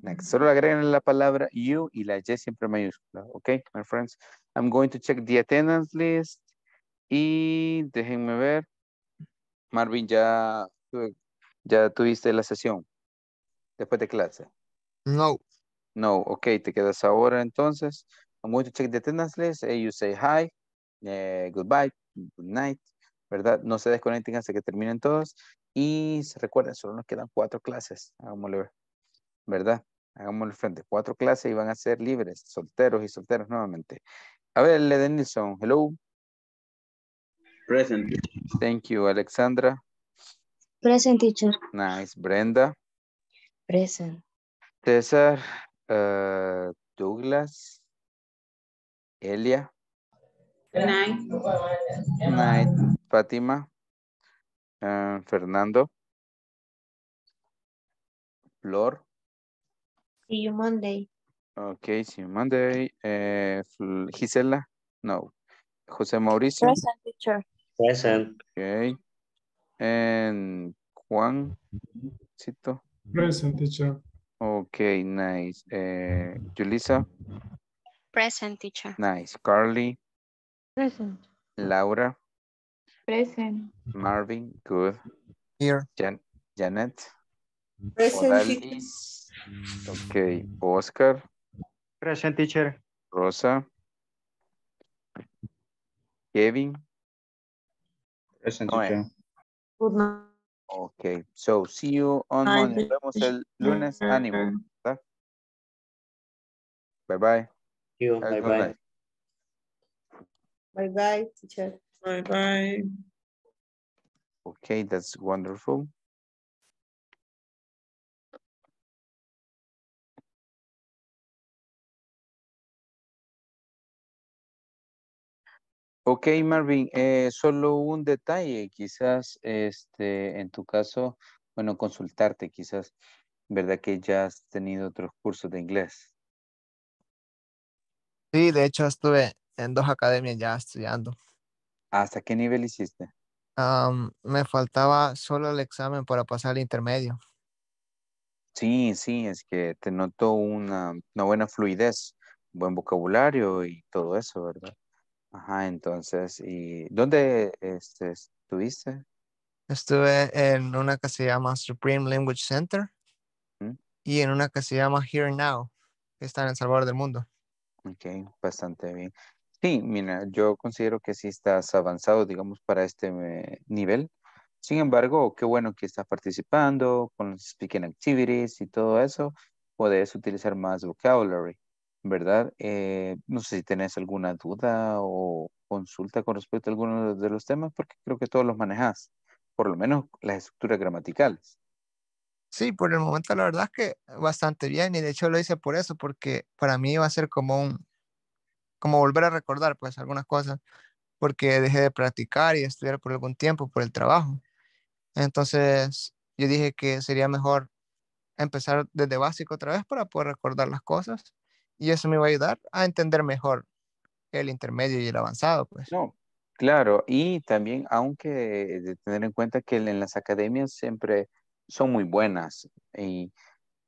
Next. Solo agregan la palabra you y la Y siempre mayúscula. ¿Ok, my friends? I'm going to check the attendance list. Y déjenme ver. Marvin, ya tuviste la sesión después de clase. No. No, okay, te quedas ahora entonces. I'm going to check the attendance list. You say hi, goodbye, good night, ¿verdad? No se desconecten hasta que terminen todos. Y recuerden, solo nos quedan 4 clases. Hagámosle ver, ¿verdad? Hagámosle frente. 4 clases y van a ser libres, solteros y solteras nuevamente. A ver, Denilson, hello. Present. Thank you, Alexandra. Present, teacher. Nice. Brenda. Present. César. Douglas. Elia. Good night. Good night. Fátima. Fernando. Flor. See you Monday. Okay, see you Monday. Gisela. No. José Mauricio. Present, teacher. Present. Okay. And Juan. Cito. Present, teacher. Okay, nice. Julissa. Present, teacher. Nice. Carly. Present. Laura. Present. Marvin. Good. Here. Janet. Present. Okay. Oscar. Present, teacher. Rosa. Kevin. Present, teacher. Good night. Okay, so see you on Monday. Nos vemos el lunes. Ánimo. Bye bye. Bye bye. Bye bye, teacher. Bye bye. Okay, that's wonderful. Ok, Marvin, solo un detalle, quizás en tu caso, bueno, consultarte quizás, ¿verdad que ya has tenido otros cursos de inglés? Sí, de hecho estuve en 2 academias ya estudiando. ¿Hasta qué nivel hiciste? Me faltaba solo el examen para pasar el intermedio. Sí, es que te noto una buena fluidez, buen vocabulario y todo eso, ¿verdad? Ajá, entonces, ¿y dónde estuviste? Estuve en una que se llama Supreme Language Center y en una que se llama Here Now, que está en El Salvador del Mundo. Ok, bastante bien. Sí, mira, yo considero que sí estás avanzado, digamos, para este nivel. Sin embargo, qué bueno que estás participando con speaking activities y todo eso. Puedes utilizar más vocabulary, ¿verdad? No sé si tenés alguna duda o consulta con respecto a alguno de los temas, porque creo que todos los manejas, por lo menos las estructuras gramaticales. Sí, por el momento la verdad es que bastante bien, y de hecho lo hice por eso, porque para mí iba a ser como volver a recordar pues algunas cosas, porque dejé de practicar y de estudiar por algún tiempo por el trabajo. Entonces yo dije que sería mejor empezar desde básico otra vez para poder recordar las cosas. Y eso me va a ayudar a entender mejor el intermedio y el avanzado, pues. No, claro. Y también, aunque de tener en cuenta que en las academias siempre son muy buenas y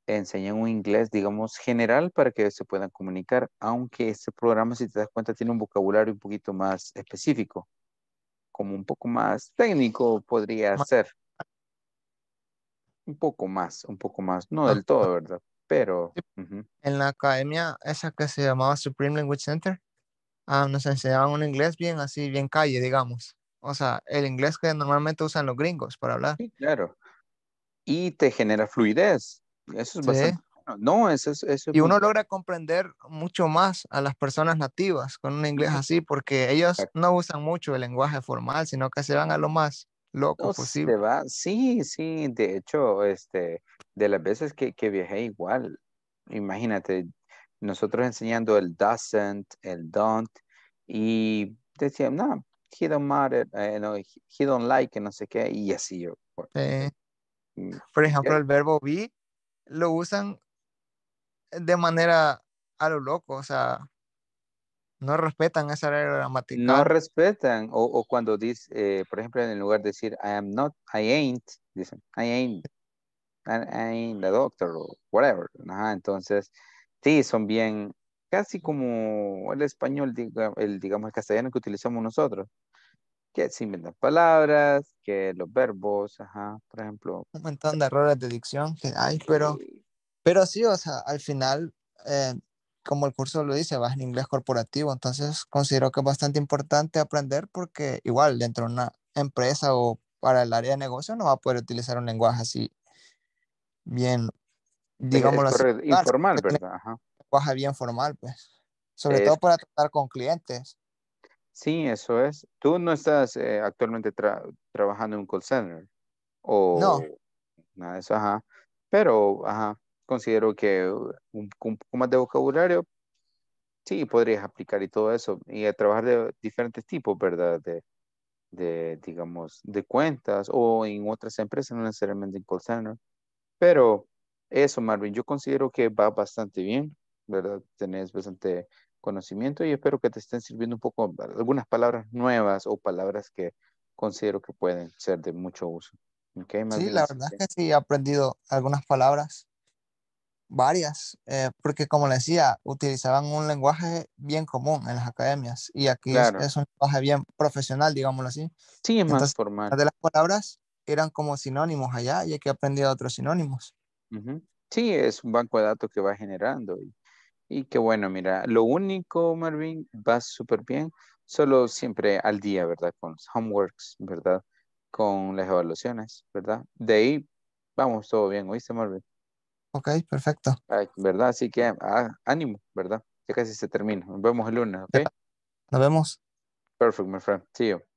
enseñan un inglés, digamos, general para que se puedan comunicar, aunque este programa, si te das cuenta, tiene un vocabulario un poquito más específico, como un poco más técnico podría ser. Un poco más. No del todo, ¿verdad? Pero en la academia esa que se llamaba Supreme Language Center nos enseñaban un inglés bien así, bien calle, digamos. O sea, el inglés que normalmente usan los gringos para hablar. Sí, claro. Y te genera fluidez. Eso es bastante bueno. No, eso es y uno logra comprender mucho más a las personas nativas con un inglés así, porque ellos no usan mucho el lenguaje formal, sino que se van a lo más loco posible. Sí, de hecho, de las veces que viajé igual, imagínate, nosotros enseñando el doesn't, el don't, y decían, no, he don't matter, no, he don't like, no sé qué, y así yo. Por ejemplo, el verbo be lo usan de manera a lo loco, o sea, no respetan esa regla gramatical. No respetan, o cuando dice, por ejemplo, en lugar de decir, I am not, I ain't, dicen, I ain't the doctor, o whatever. Ajá, entonces, sí, son bien, casi como el español, digamos, el castellano que utilizamos nosotros. Que se inventan palabras, que los verbos, ajá, por ejemplo. Un montón de errores de dicción que hay, pero sí, o sea, al final, como el curso lo dice, vas en inglés corporativo, entonces considero que es bastante importante aprender, porque igual dentro de una empresa o para el área de negocio no va a poder utilizar un lenguaje así bien, digámoslo así, informal, ¿verdad? Ajá. Un lenguaje bien formal, pues, sobre todo para tratar con clientes. Sí, eso es. ¿Tú no estás actualmente trabajando en un call center? O no. Nada de eso, ajá. Pero, ajá, considero que un poco más de vocabulario sí podrías aplicar y todo eso, y a trabajar de diferentes tipos, ¿verdad? De digamos, de cuentas o en otras empresas, no necesariamente en call center. Pero eso, Marvin, yo considero que va bastante bien, ¿verdad? Tenés bastante conocimiento y espero que te estén sirviendo un poco algunas palabras nuevas o palabras que considero que pueden ser de mucho uso. ¿Okay, Marvin? Sí, la verdad es que sí he aprendido algunas palabras. Varias, porque como les decía, utilizaban un lenguaje bien común en las academias, y aquí claro, es un lenguaje bien profesional, digámoslo así. Sí, es más formal. Las de las palabras eran como sinónimos allá, y aquí aprendí otros sinónimos. Sí, es un banco de datos que va generando, y qué bueno, mira, lo único, Marvin, va súper bien, solo siempre al día, ¿verdad? Con los homeworks, ¿verdad? Con las evaluaciones, ¿verdad? De ahí, vamos, todo bien, ¿oíste, Marvin? Ok, perfecto. Ay, ¿verdad? Así que ánimo, ¿verdad? Ya casi se termina. Nos vemos el lunes, ¿ok? Nos vemos. Perfect, my friend. See you.